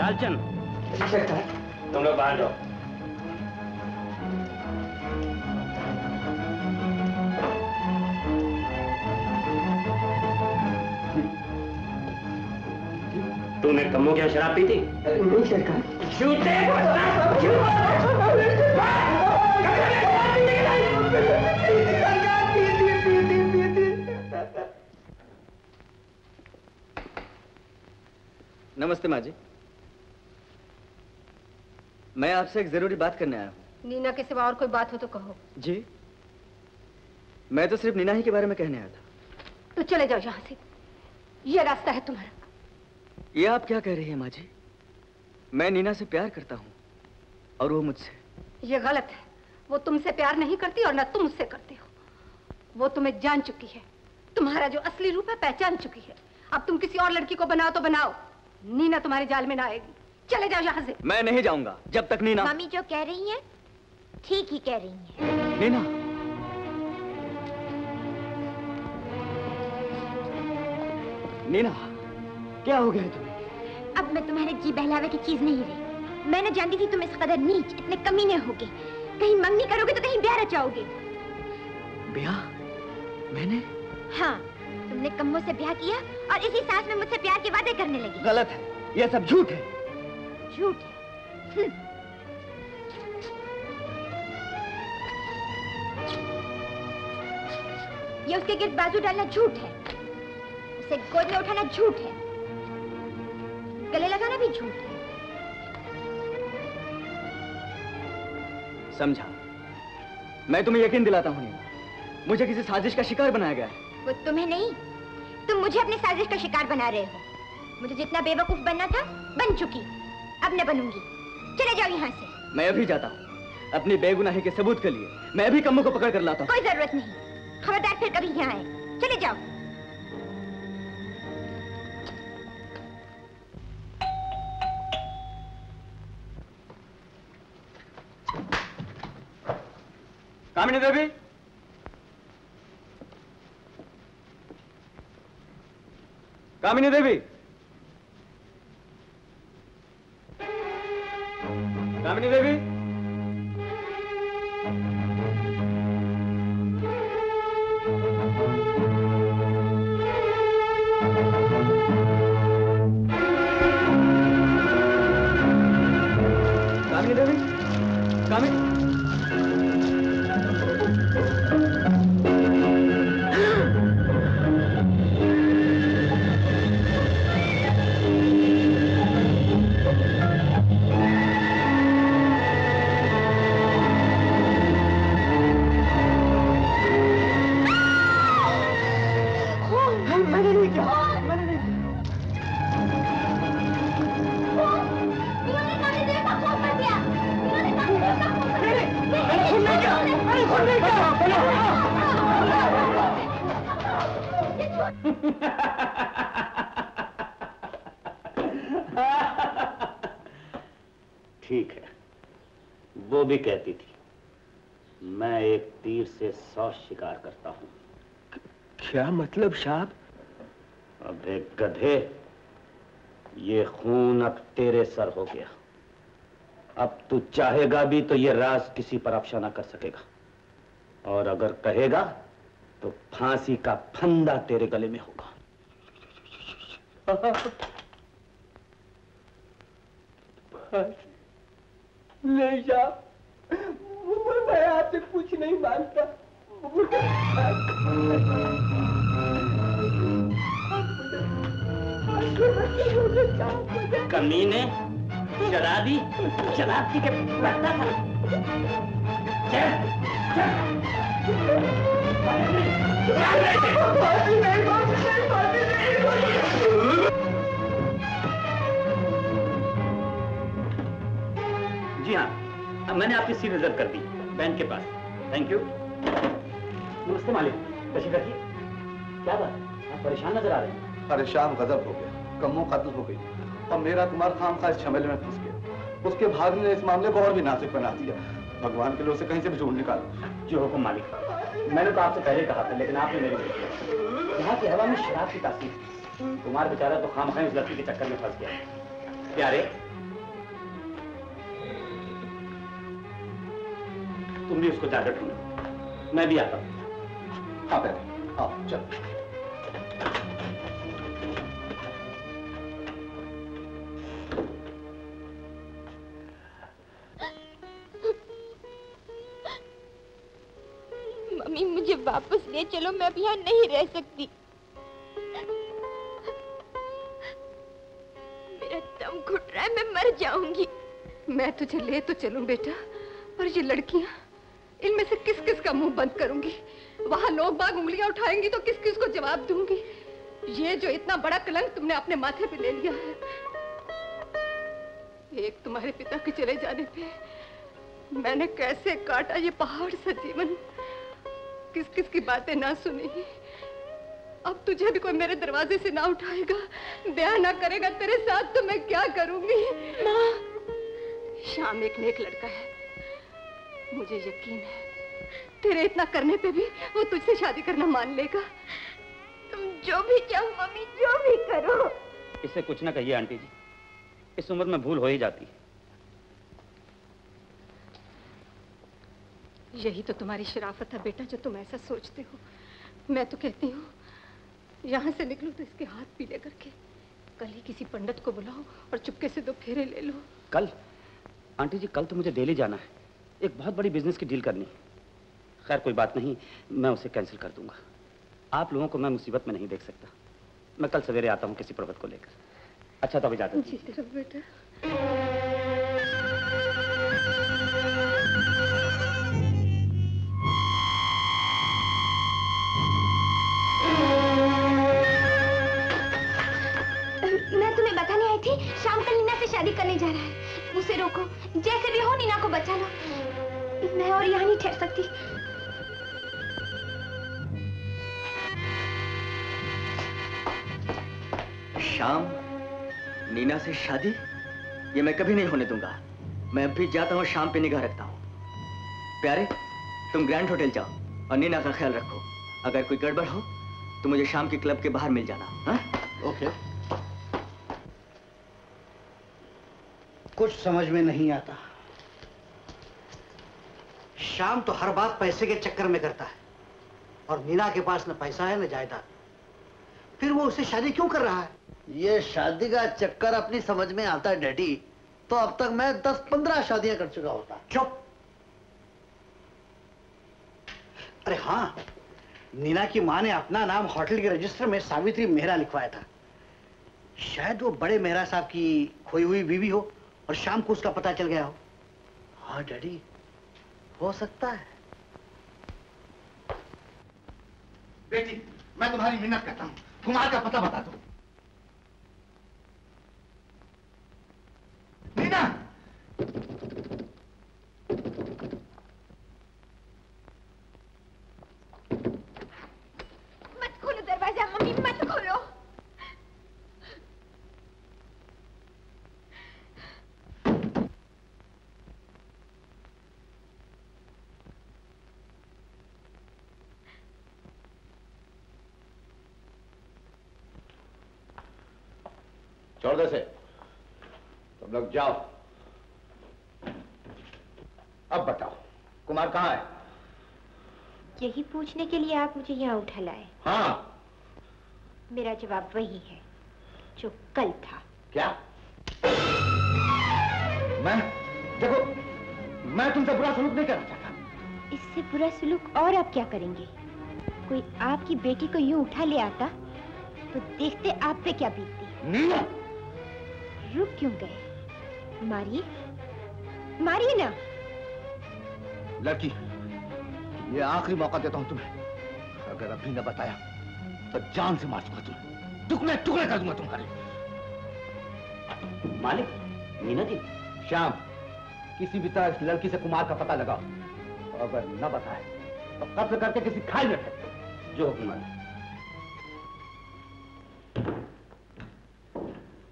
लालचंद, तुम लोग बाहर जाओ। तूने कमों क्या शराब पी थी? नहीं सरकार। झूठे नमस्ते माँ जी, मैं आपसे एक जरूरी बात करने आया हूँ। नीना के सिवा और कोई बात हो तो कहो। जी, मैं तो सिर्फ नीना ही के बारे में कहने आया था। तो चले जाओ यहाँ से, ये रास्ता है तुम्हारा। ये आप क्या कह रही है माँ जी? मैं नीना से प्यार करता हूँ और वो मुझसे। ये गलत है, वो तुमसे प्यार नहीं करती और ना तुम उससे करते हो। वो तुम्हें जान चुकी है, तुम्हारा जो असली रूप है पहचान चुकी है। अब तुम किसी और लड़की को बनाओ तो बनाओ, नीना तुम्हारे जाल में ना आएगी। चले जाओ यहाँ से। मैं नहीं जाऊँगा जब तक नीना। मामी जो कह रही है ठीक ही कह रही है। नीना, नीना क्या हो गया तुम्हें? अब मैं तुम्हारे जी बहलावे की चीज नहीं रही। मैं ना जानती थी तुम इस कदर नीच, इतने कमीने होगे। कहीं मंगनी करोगे तो कहीं ब्याह रचाओगे। ब्याह? मैंने? हाँ, तुमने कम्मों से ब्याह किया और इसी सांस में मुझसे प्यार के वादे करने लगी। गलत है, यह सब झूठ है। झूठ है? ये उसके गिर्द बाजू डालना झूठ है, उसे गोद में उठाना झूठ है। गले लगाना भी झूठ है। समझा, मैं तुम्हें यकीन दिलाता हूँ नीना, मुझे किसी साजिश का शिकार बनाया गया है। वो तुम्हें नहीं, तुम मुझे अपनी साजिश का शिकार बना रहे हो। मुझे जितना बेवकूफ बनना था बन चुकी, अब न बनूंगी। चले जाओ यहाँ से। मैं अभी जाता हूँ, अपनी बेगुनाही के सबूत के लिए मैं अभी कम्मू को पकड़ कर लाता हूँ। कोई जरूरत नहीं, खबरदार फिर कभी यहाँ आए। चले जाओ। कामिनी देवी, कामिनी देवी, कामिनी देवी। कहती थी मैं एक तीर से 100 शिकार करता हूं। क्या मतलब साहब? अबे गधे, ये खून अब तेरे सर हो गया। अब तू चाहेगा भी तो ये राज किसी पर अफशा ना कर सकेगा, और अगर कहेगा तो फांसी का फंदा तेरे गले में होगा। ले जा, मैं आपसे कुछ नहीं मांगता। कमीने, शराबी, शराब पी के पड़ता था। चल, चल। जी हाँ, अब मैंने आपकी सीट रिजर्व कर दी बैंक के पास। Thank you. नमस्ते मालिक, तशरीफ रखिए। क्या बात, आप परेशान नजर आ रहे हैं। अरे शाम गजब हो गया, कम्मू कत्ल हो गई और मेरा कुमार खामखा इस झमेले में फंस गया। उसके भागने ने इस मामले को और भी नाजुक बना दिया। भगवान के लिए उसे कहीं से भी ढूंढ निकालो। जी हुकुम मालिक। मैंने तो आपसे पहले कहा था, लेकिन आपने मेरी मदद की। यहाँ की हवा में शराब की तासीर, कुमार बेचारा तो खामखा उस लड़की के चक्कर में फंस गया। प्यारे, तुम भी उसको जाकर ढूंढो, मैं भी आता हूँ। हाँ पहले आओ, चलो। मम्मी मुझे वापस ले चलो, मैं अब यहाँ नहीं रह सकती। मेरा दम घुट रहा है, मैं मर जाऊंगी। मैं तुझे ले तो चलूं बेटा, पर ये लड़कियाँ, इनमें से किस किस का मुंह बंद करूंगी? वहाँ लोग बाग उंगलियां उठाएंगी तो किस किस को जवाब दूंगी? ये जो इतना बड़ा कलंक तुमने अपने माथे पे ले लिया है, एक तुम्हारे पिता के चले जाने पे मैंने कैसे काटा ये पहाड़ सा जीवन, किस किस की बातें ना सुनी। अब तुझे भी कोई मेरे दरवाजे से ना उठाएगा, ब्याह ना करेगा तेरे साथ, तो मैं क्या करूंगी? माँ, शाम एक नेक लड़का है, मुझे यकीन है तेरे इतना करने पे भी वो तुझसे शादी करना मान लेगा। तुम जो भी चाहो मम्मी, जो भी करो। इससे कुछ ना कहिए आंटी जी, इस उम्र में भूल हो ही जाती है। यही तो तुम्हारी शराफत है बेटा, जो तुम ऐसा सोचते हो। मैं तो कहती हूँ यहाँ से निकलो तो इसके हाथ पीले करके कल ही किसी पंडित को बुलाओ और चुपके से 2 फेरे ले लो। कल? आंटी जी कल तो मुझे दिल्ली जाना है, एक बहुत बड़ी बिजनेस की डील करनी है। खैर कोई बात नहीं, मैं उसे कैंसिल कर दूंगा। आप लोगों को मैं मुसीबत में नहीं देख सकता। मैं कल सवेरे आता हूँ किसी प्रवत को लेकर। अच्छा तो जाते जी तरफ बेटा। शाम को नीना से शादी करने जा रहा है, उसे रोको, जैसे भी हो नीना को बचा लो। मैं और यहाँ नहीं ठहर सकती। शाम, नीना से शादी? ये मैं कभी नहीं होने दूंगा। मैं अब भी जाता हूँ, शाम पे निगाह रखता हूँ। प्यारे, तुम ग्रैंड होटल जाओ और नीना का ख्याल रखो। अगर कोई गड़बड़ हो तो मुझे शाम के क्लब के बाहर मिल जाना। हाँ? ओके। कुछ समझ में नहीं आता। शाम तो हर बात पैसे के चक्कर में करता है और मीना के पास न पैसा है न जायदाद, फिर वो उससे शादी क्यों कर रहा है? ये शादी का चक्कर अपनी समझ में आता है डैडी, तो अब तक मैं 10-15 शादियां कर चुका होता। क्यों? अरे हाँ, नीना की माँ ने अपना नाम होटल के रजिस्टर में सावित्री मेहरा लिखवाया था। शायद वो बड़े मेहरा साहब की खोई हुई बीवी हो और शाम को उसका पता चल गया हो। हाँ डैडी, हो सकता है। बेटी, मैं तुम्हारी मिन्नत करता हूँ, कुमार का पता बता दो। नीना! मत खोलो दरवाजा मम्मी, मत खोलो। छोड़ दे से, तुम लोग जाओ। अब बताओ, कुमार कहाँ है? यही पूछने के लिए आप मुझे यहाँ उठा लाए। हाँ, मेरा जवाब वही है जो कल था। क्या? मैं, देखो, मैं तुमसे बुरा सलूक नहीं करना चाहता। इससे बुरा सलूक और आप क्या करेंगे? कोई आपकी बेटी को यूं उठा ले आता तो देखते आप पे क्या बीतती। नीना! रुक क्यों गए? मारिए, मारिए ना। लड़की, ये आखिरी मौका देता हूं तुम्हें। अगर अभी न बताया तो जान से मार चुका तुम्हें, टुकड़े टुकड़े कर दूंगा तुम्हारे। मालिक, मीना जी। श्याम, किसी भी तरह इस लड़की से कुमार का पता लगाओ। अगर न बताए तो कत्ल करके किसी खाई में फेंक दो। जो हुक्म मालिक।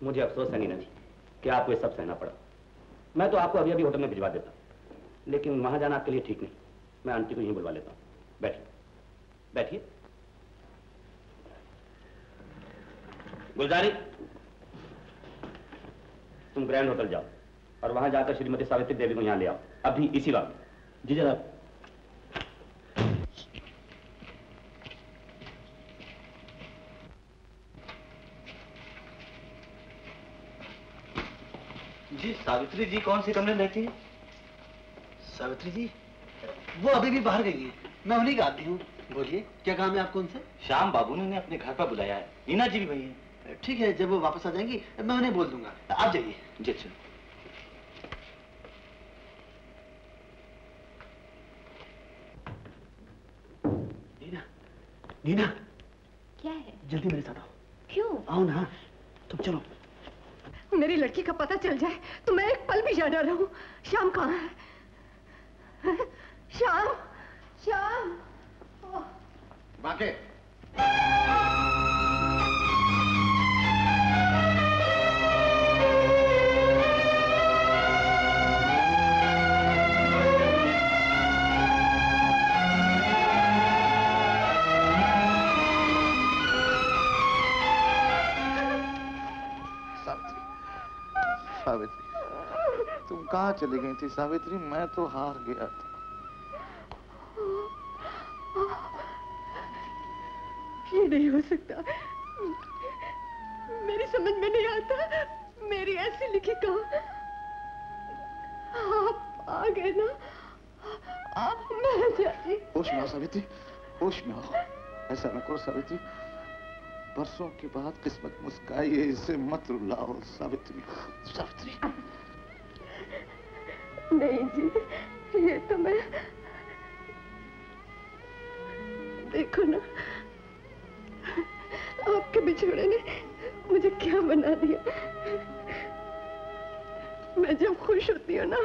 मुझे अफसोस है नीना जी कि आपको ये सब सहना पड़ा। मैं तो आपको अभी अभी होटल में भिजवा देता, लेकिन वहाँ जाना आपके लिए ठीक नहीं। मैं आंटी को यहीं बुलवा लेता हूँ। बैठिए, बैठिए। गुलजारी, तुम ग्रैंड होटल जाओ और वहाँ जाकर श्रीमती सावित्री देवी को यहाँ ले आओ, अभी इसी वक्त। जी जनाब। जी सावित्री जी कौन से कमरे में रहती है? सावित्री जी वो अभी भी बाहर गई है, मैं उन्हीं का आती हूँ। बोलिए, क्या काम है आपको उनसे? श्याम बाबू ने अपने घर पर बुलाया है, नीना जी भी वही है। ठीक है, जब वो वापस आ जाएंगी मैं उन्हें बोल दूंगा। आप जाइए। जी अच्छा। नीना, नीना। क्या है? जल्दी मेरे साथ आओ। क्यों? आओ ना, तुम चलो। मेरी लड़की का पता चल जाए तो मैं एक पल भी ज्यादा रहूं। श्याम कहाँ है? श्याम, श्याम। बाकी सावित्री, तुम कहाँ चली गई थी? सावित्री, मैं तो हार गया था। ये नहीं हो सकता, मेरी समझ में नहीं आता। मेरी ऐसी लिखी कहाँ? आप आ गए ना, आप मैं जाती। होश में आओ सावित्री, होश में आओ। ऐसा न करो सावित्री, बरसों के बाद किस्मत मुस्काई है, इसे मत रुलाओ सावित्री। सावित्री नहीं जी, ये तो मैं, देखो ना आपके बिछड़े ने मुझे क्या बना दिया। मैं जब खुश होती हूँ ना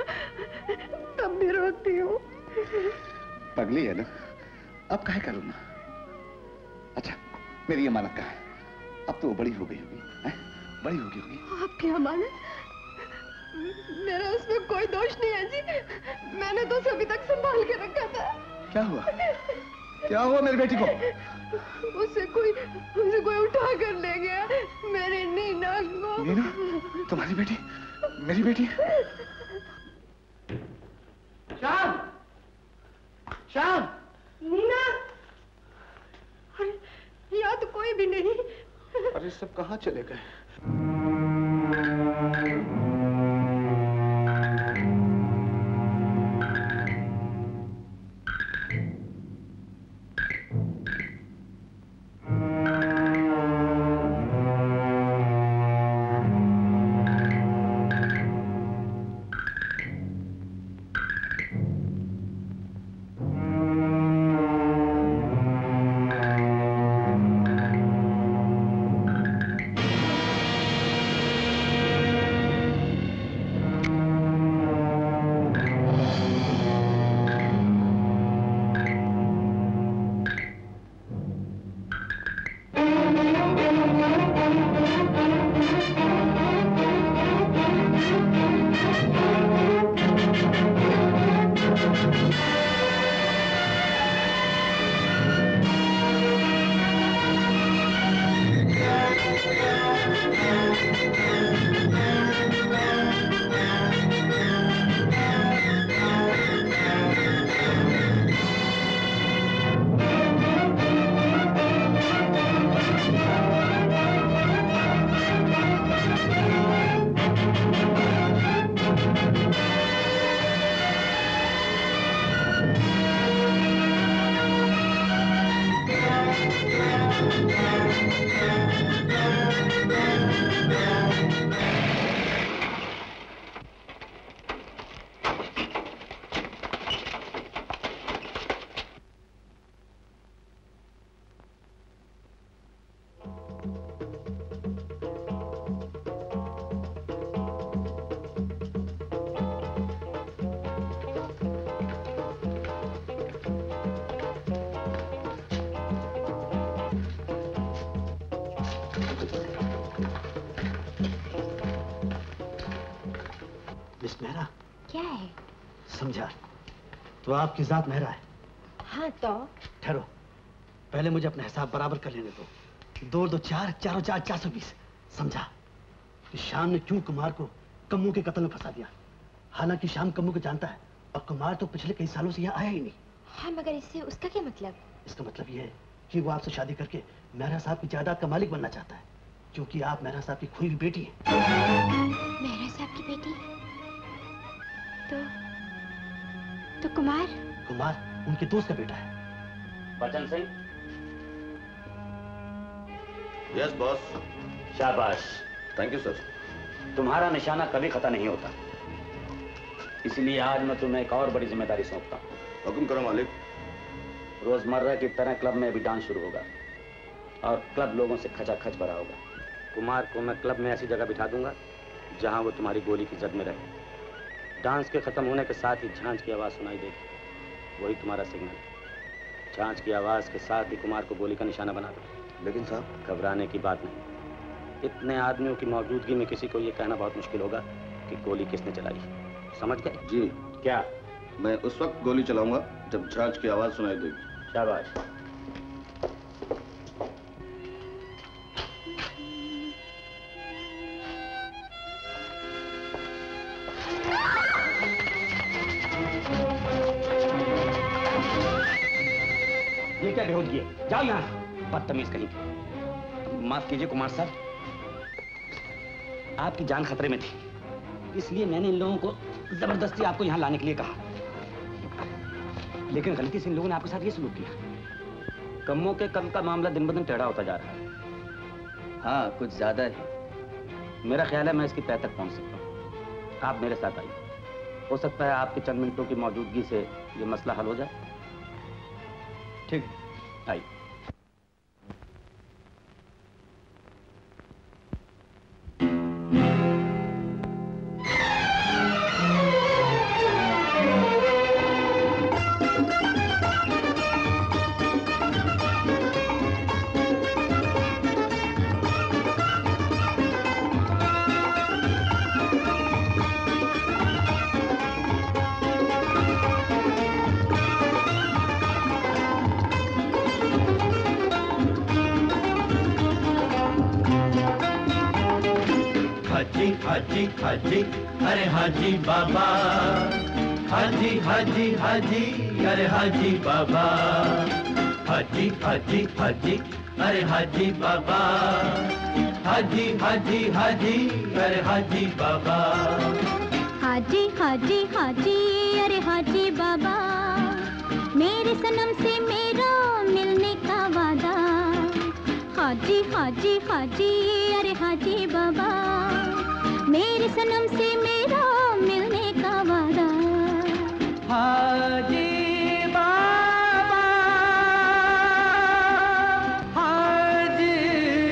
तब भी रोती हूँ। पगली है ना, अब काहे करूँ ना। अच्छा मेरी अमानत कहाँ है? अब तो वो बड़ी हो गई होगी, बड़ी हो गई होगी। आपकी अमानत? मेरा उसमें कोई दोष नहीं है जी, मैंने तो सभी तक संभाल के रखा था। क्या हुआ, क्या हुआ मेरी बेटी को? उसे कोई उठा कर ले गया, मेरी नीना को। नीना? तुम्हारी बेटी? मेरी बेटी? श्याम! श्याम! नीना! अरे यहाँ तो कोई भी नहीं। अरे सब कहाँ चले गए? तो आपकी जात मेहरा है? हाँ तो ठहरो, पहले मुझे अपना हिसाब बराबर कर लेने दो। 2 2 4 4 4 420। समझा कि श्याम ने क्यों कुमार को कम्मू के कत्ल में फंसा दिया। हालांकि श्याम कम्मू को जानता है और कुमार तो पिछले कई सालों से यहाँ आया ही नहीं। हाँ मगर इससे उसका क्या मतलब? इसका मतलब यह है कि वो आपसे शादी करके मेहरा साहब की जायदाद का मालिक बनना चाहता है, क्योंकि आप मेहरा साहब की खुई हुई बेटी है। मेहरा साहब की बेटी? तो कुमार? कुमार उनके दोस्त का बेटा है। बचन सिंह? Yes boss. शाबाश। Thank you sir. तुम्हारा निशाना कभी खता नहीं होता, इसलिए आज मैं तुम्हें एक और बड़ी जिम्मेदारी सौंपता हूँ। हुक्म करो मालिक। रोजमर्रा की तरह क्लब में भी डांस शुरू होगा और क्लब लोगों से खचाखच भरा होगा। कुमार को मैं क्लब में ऐसी जगह बिठा दूंगा जहाँ वो तुम्हारी गोली की जद में रहे। डांस के खत्म होने के साथ ही झांझ की आवाज सुनाई देगी, वही तुम्हारा सिग्नल। झांझ की आवाज के साथ ही कुमार को गोली का निशाना बना दो। लेकिन साहब घबराने की बात नहीं, इतने आदमियों की मौजूदगी में किसी को ये कहना बहुत मुश्किल होगा कि गोली किसने चलाई। समझ गए जी? क्या मैं उस वक्त गोली चलाऊंगा जब झांझ की आवाज सुनाई देगी। शाबाश। जाओ यहाँ से, बदतमीज कहीं की। माफ कीजिए कुमार साहब, आपकी जान खतरे में थी, इसलिए मैंने इन लोगों को जबरदस्ती आपको यहाँ लाने के लिए कहा, लेकिन गलती से इन लोगों ने आपके साथ ये सलूक किया। कम्मों के कम का मामला दिन ब दिन टेढ़ा होता जा रहा है। हाँ कुछ ज्यादा है, मेरा ख्याल है मैं इसकी तय तक पहुंच सकता हूँ। आप मेरे साथ आइए, हो सकता है आपके चंद मिनटों की मौजूदगी से ये मसला हल हो जाए। ठीक, आइए। हाजी अरे हाजी बाबा, हाजी हाजी हाजी अरे हाजी बाबा, हाजी हाजी हाजी अरे हाजी बाबा, हाजी हाजी हाजी अरे हाजी बाबा, हाजी हाजी हाजी अरे हाजी बाबा, मेरे सनम से मेरा मिलने का वादा। हाजी हाजी हाजी अरे हाजी बाबा, मेरे सनम से मेरा मिलने का वादा। हाजी बाबा हाजी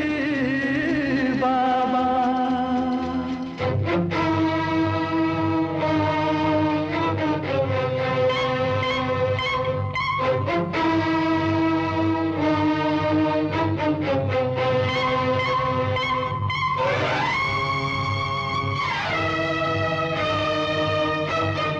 बाबा।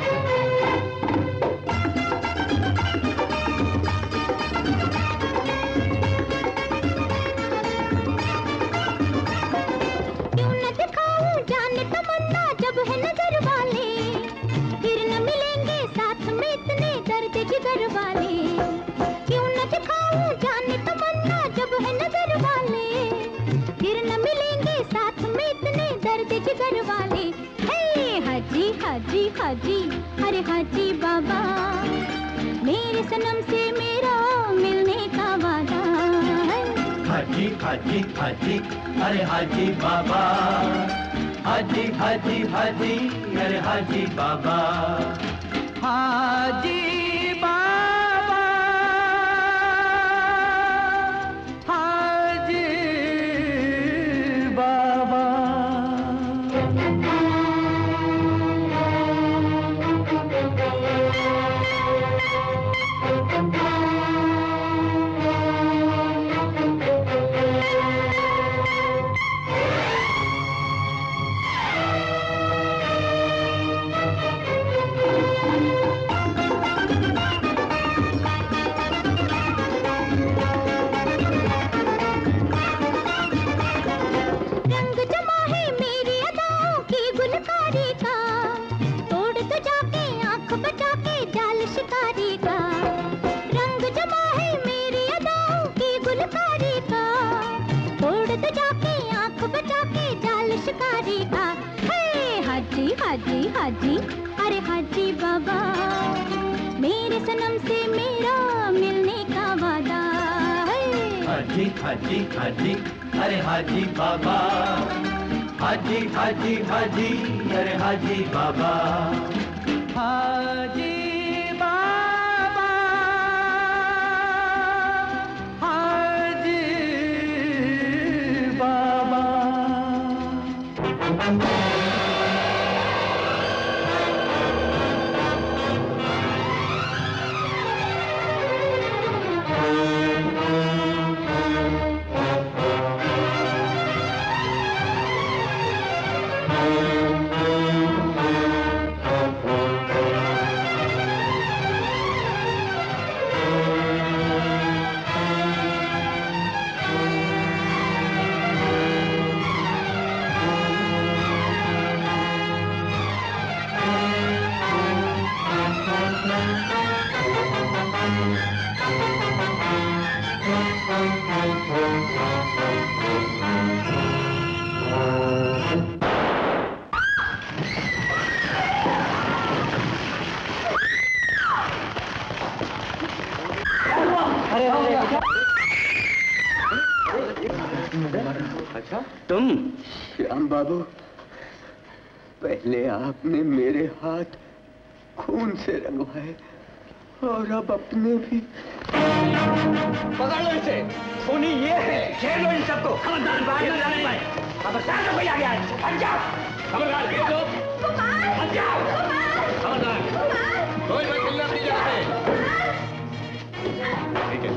हाजी हाजी अरे हाजी बाबा, मेरे सनम से मेरा मिलने का वादा। हाजी हाजी हाजी अरे हाजी बाबा, हाजी हाजी हाजी अरे हाजी बाबा, हाजी हाजी हाजी अरे हाजी बाबा, मेरे सनम से मेरा मिलने का वादा। हाजी हाजी हाजी अरे हाजी बाबा, हाजी हाजी हाजी अरे हाजी बाबा, हाजी तुम? श्याम बाबू, पहले आपने मेरे हाथ खून से रंगवाए और अब अपने भी। पकड़ लो इसे, खूनी ये है, घेर लो इन सबको। खबरदार, बाहर न जाने पाए। खबरदार, कोई आ गया, हट जाओ। खबरदार, घेर लो। कुमार, हट जाओ। खबरदार, कोई मत हिलना अपनी जगह से। ठीक है।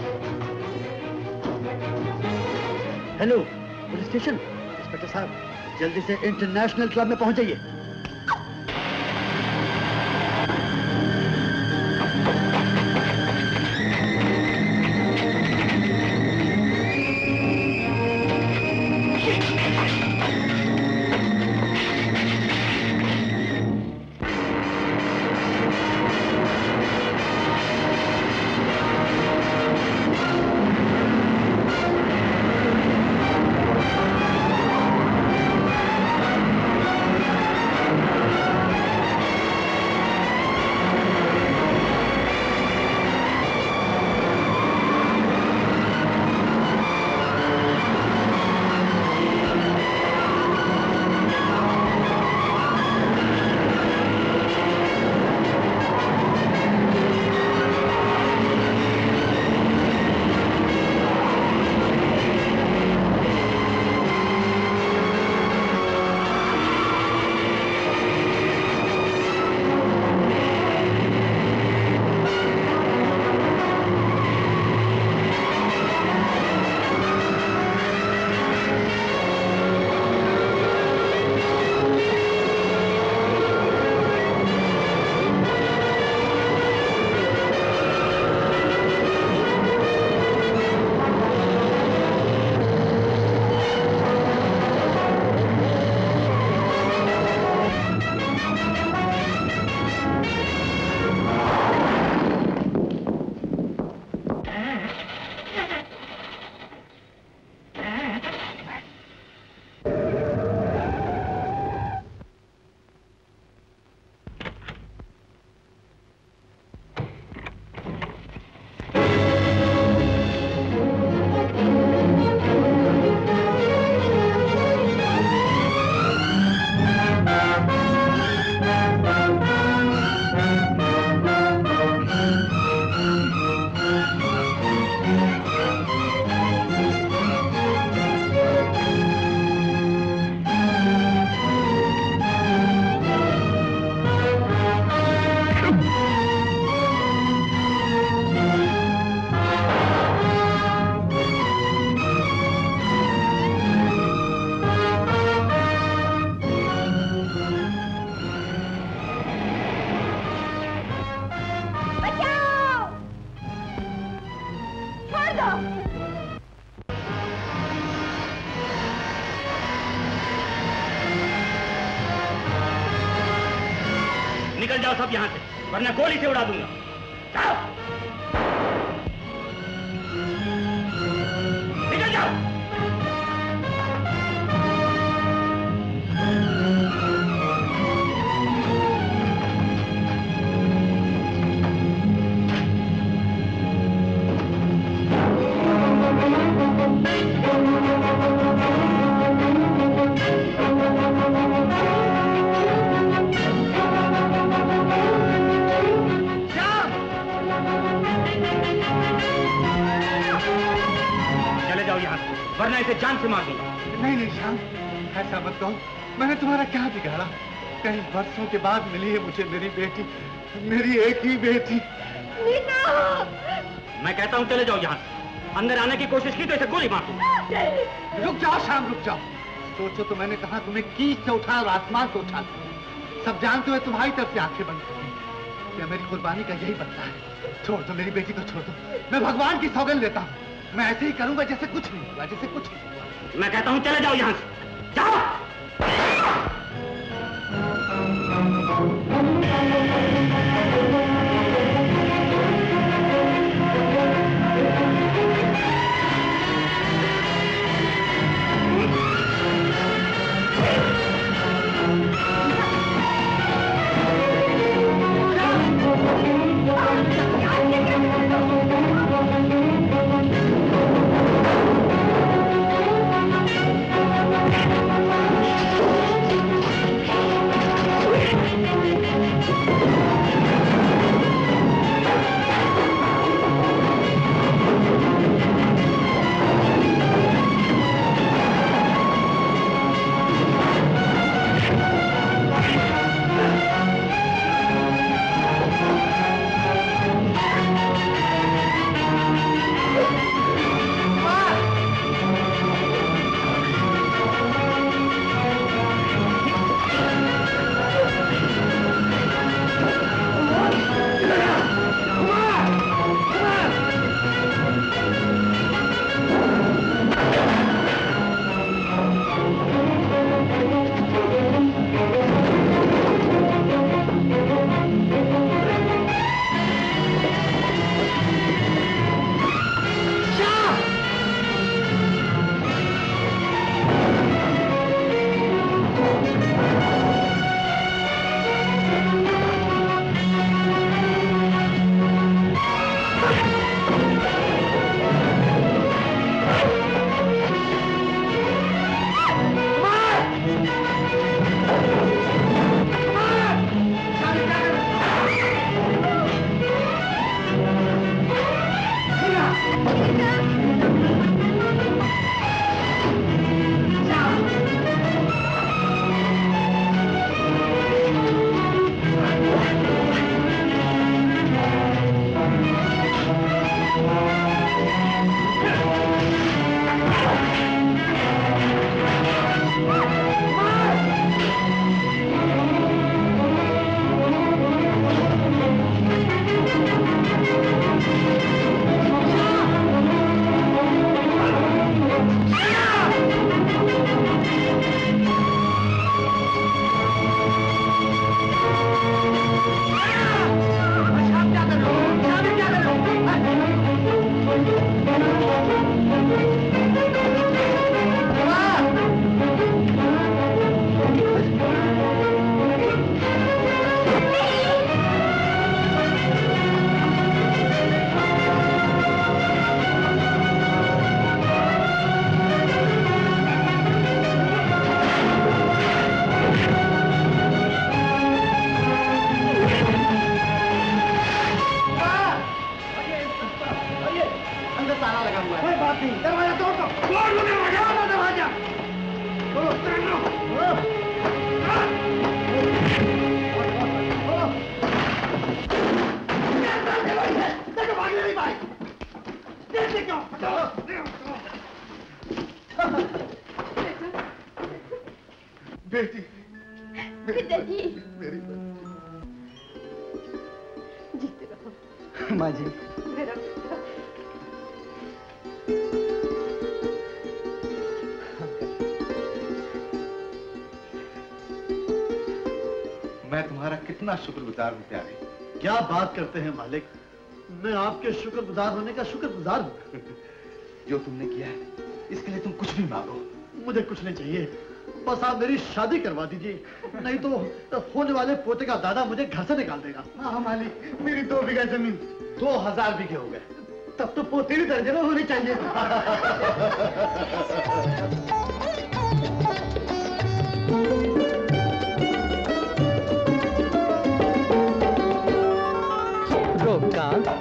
हेलो पुलिस स्टेशन, इंस्पेक्टर साहब जल्दी से इंटरनेशनल क्लब में पहुंच जाइए। वरना गोली से उड़ा दूंगा। वर्षों के बाद मिली है मुझे मेरी बेटी, मेरी एक ही बेटी। नीना! मैं कहता हूँ चले जाओ यहाँ से। अंदर आने की कोशिश की तो इसे गोली मार दूँ। रुक जाओ श्याम, रुक जाओ। सोचो तो मैंने कहा तुम्हें कीच से उठा और आसमान को उठा। सब जानते हुए तुम्हारी तरफ से आंखें बंद करती। यह मेरी कुर्बानी का यही बदला है। छोड़ दो मेरी बेटी को, छोड़ दो। मैं भगवान की सौगंध लेता हूँ, मैं ऐसे ही करूंगा जैसे कुछ नहीं हुआ, जैसे कुछ नहीं हुआ। मैं कहता हूँ चले जाओ यहाँ से। बेटी, पिताजी, मेरी बेटी, जीते रहो माँ जी। मेरा पिता, मैं तुम्हारा कितना शुक्रगुजार हूँ प्यारे। क्या बात करते हैं मालिक, मैं आपके शुक्रगुजार होने का शुक्रगुजार हूँ। जो तुमने किया है इसके लिए तुम कुछ भी मांगो, मुझे कुछ नहीं चाहिए, बस आप मेरी शादी करवा दीजिए, नहीं तो होने वाले पोते का दादा मुझे घर से निकाल देगा। हाँ मालिक, मेरी 2 बीघा जमीन 2000 बीघे हो गए, तब तो पोते भी दर्जे में होनी चाहिए।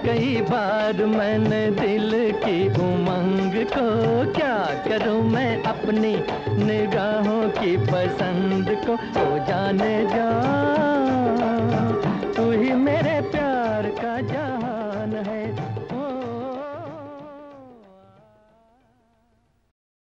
कई बार मैंने दिल की उमंग को, क्या करूं मैं अपनी निगाहों की पसंद को, हो जाने जा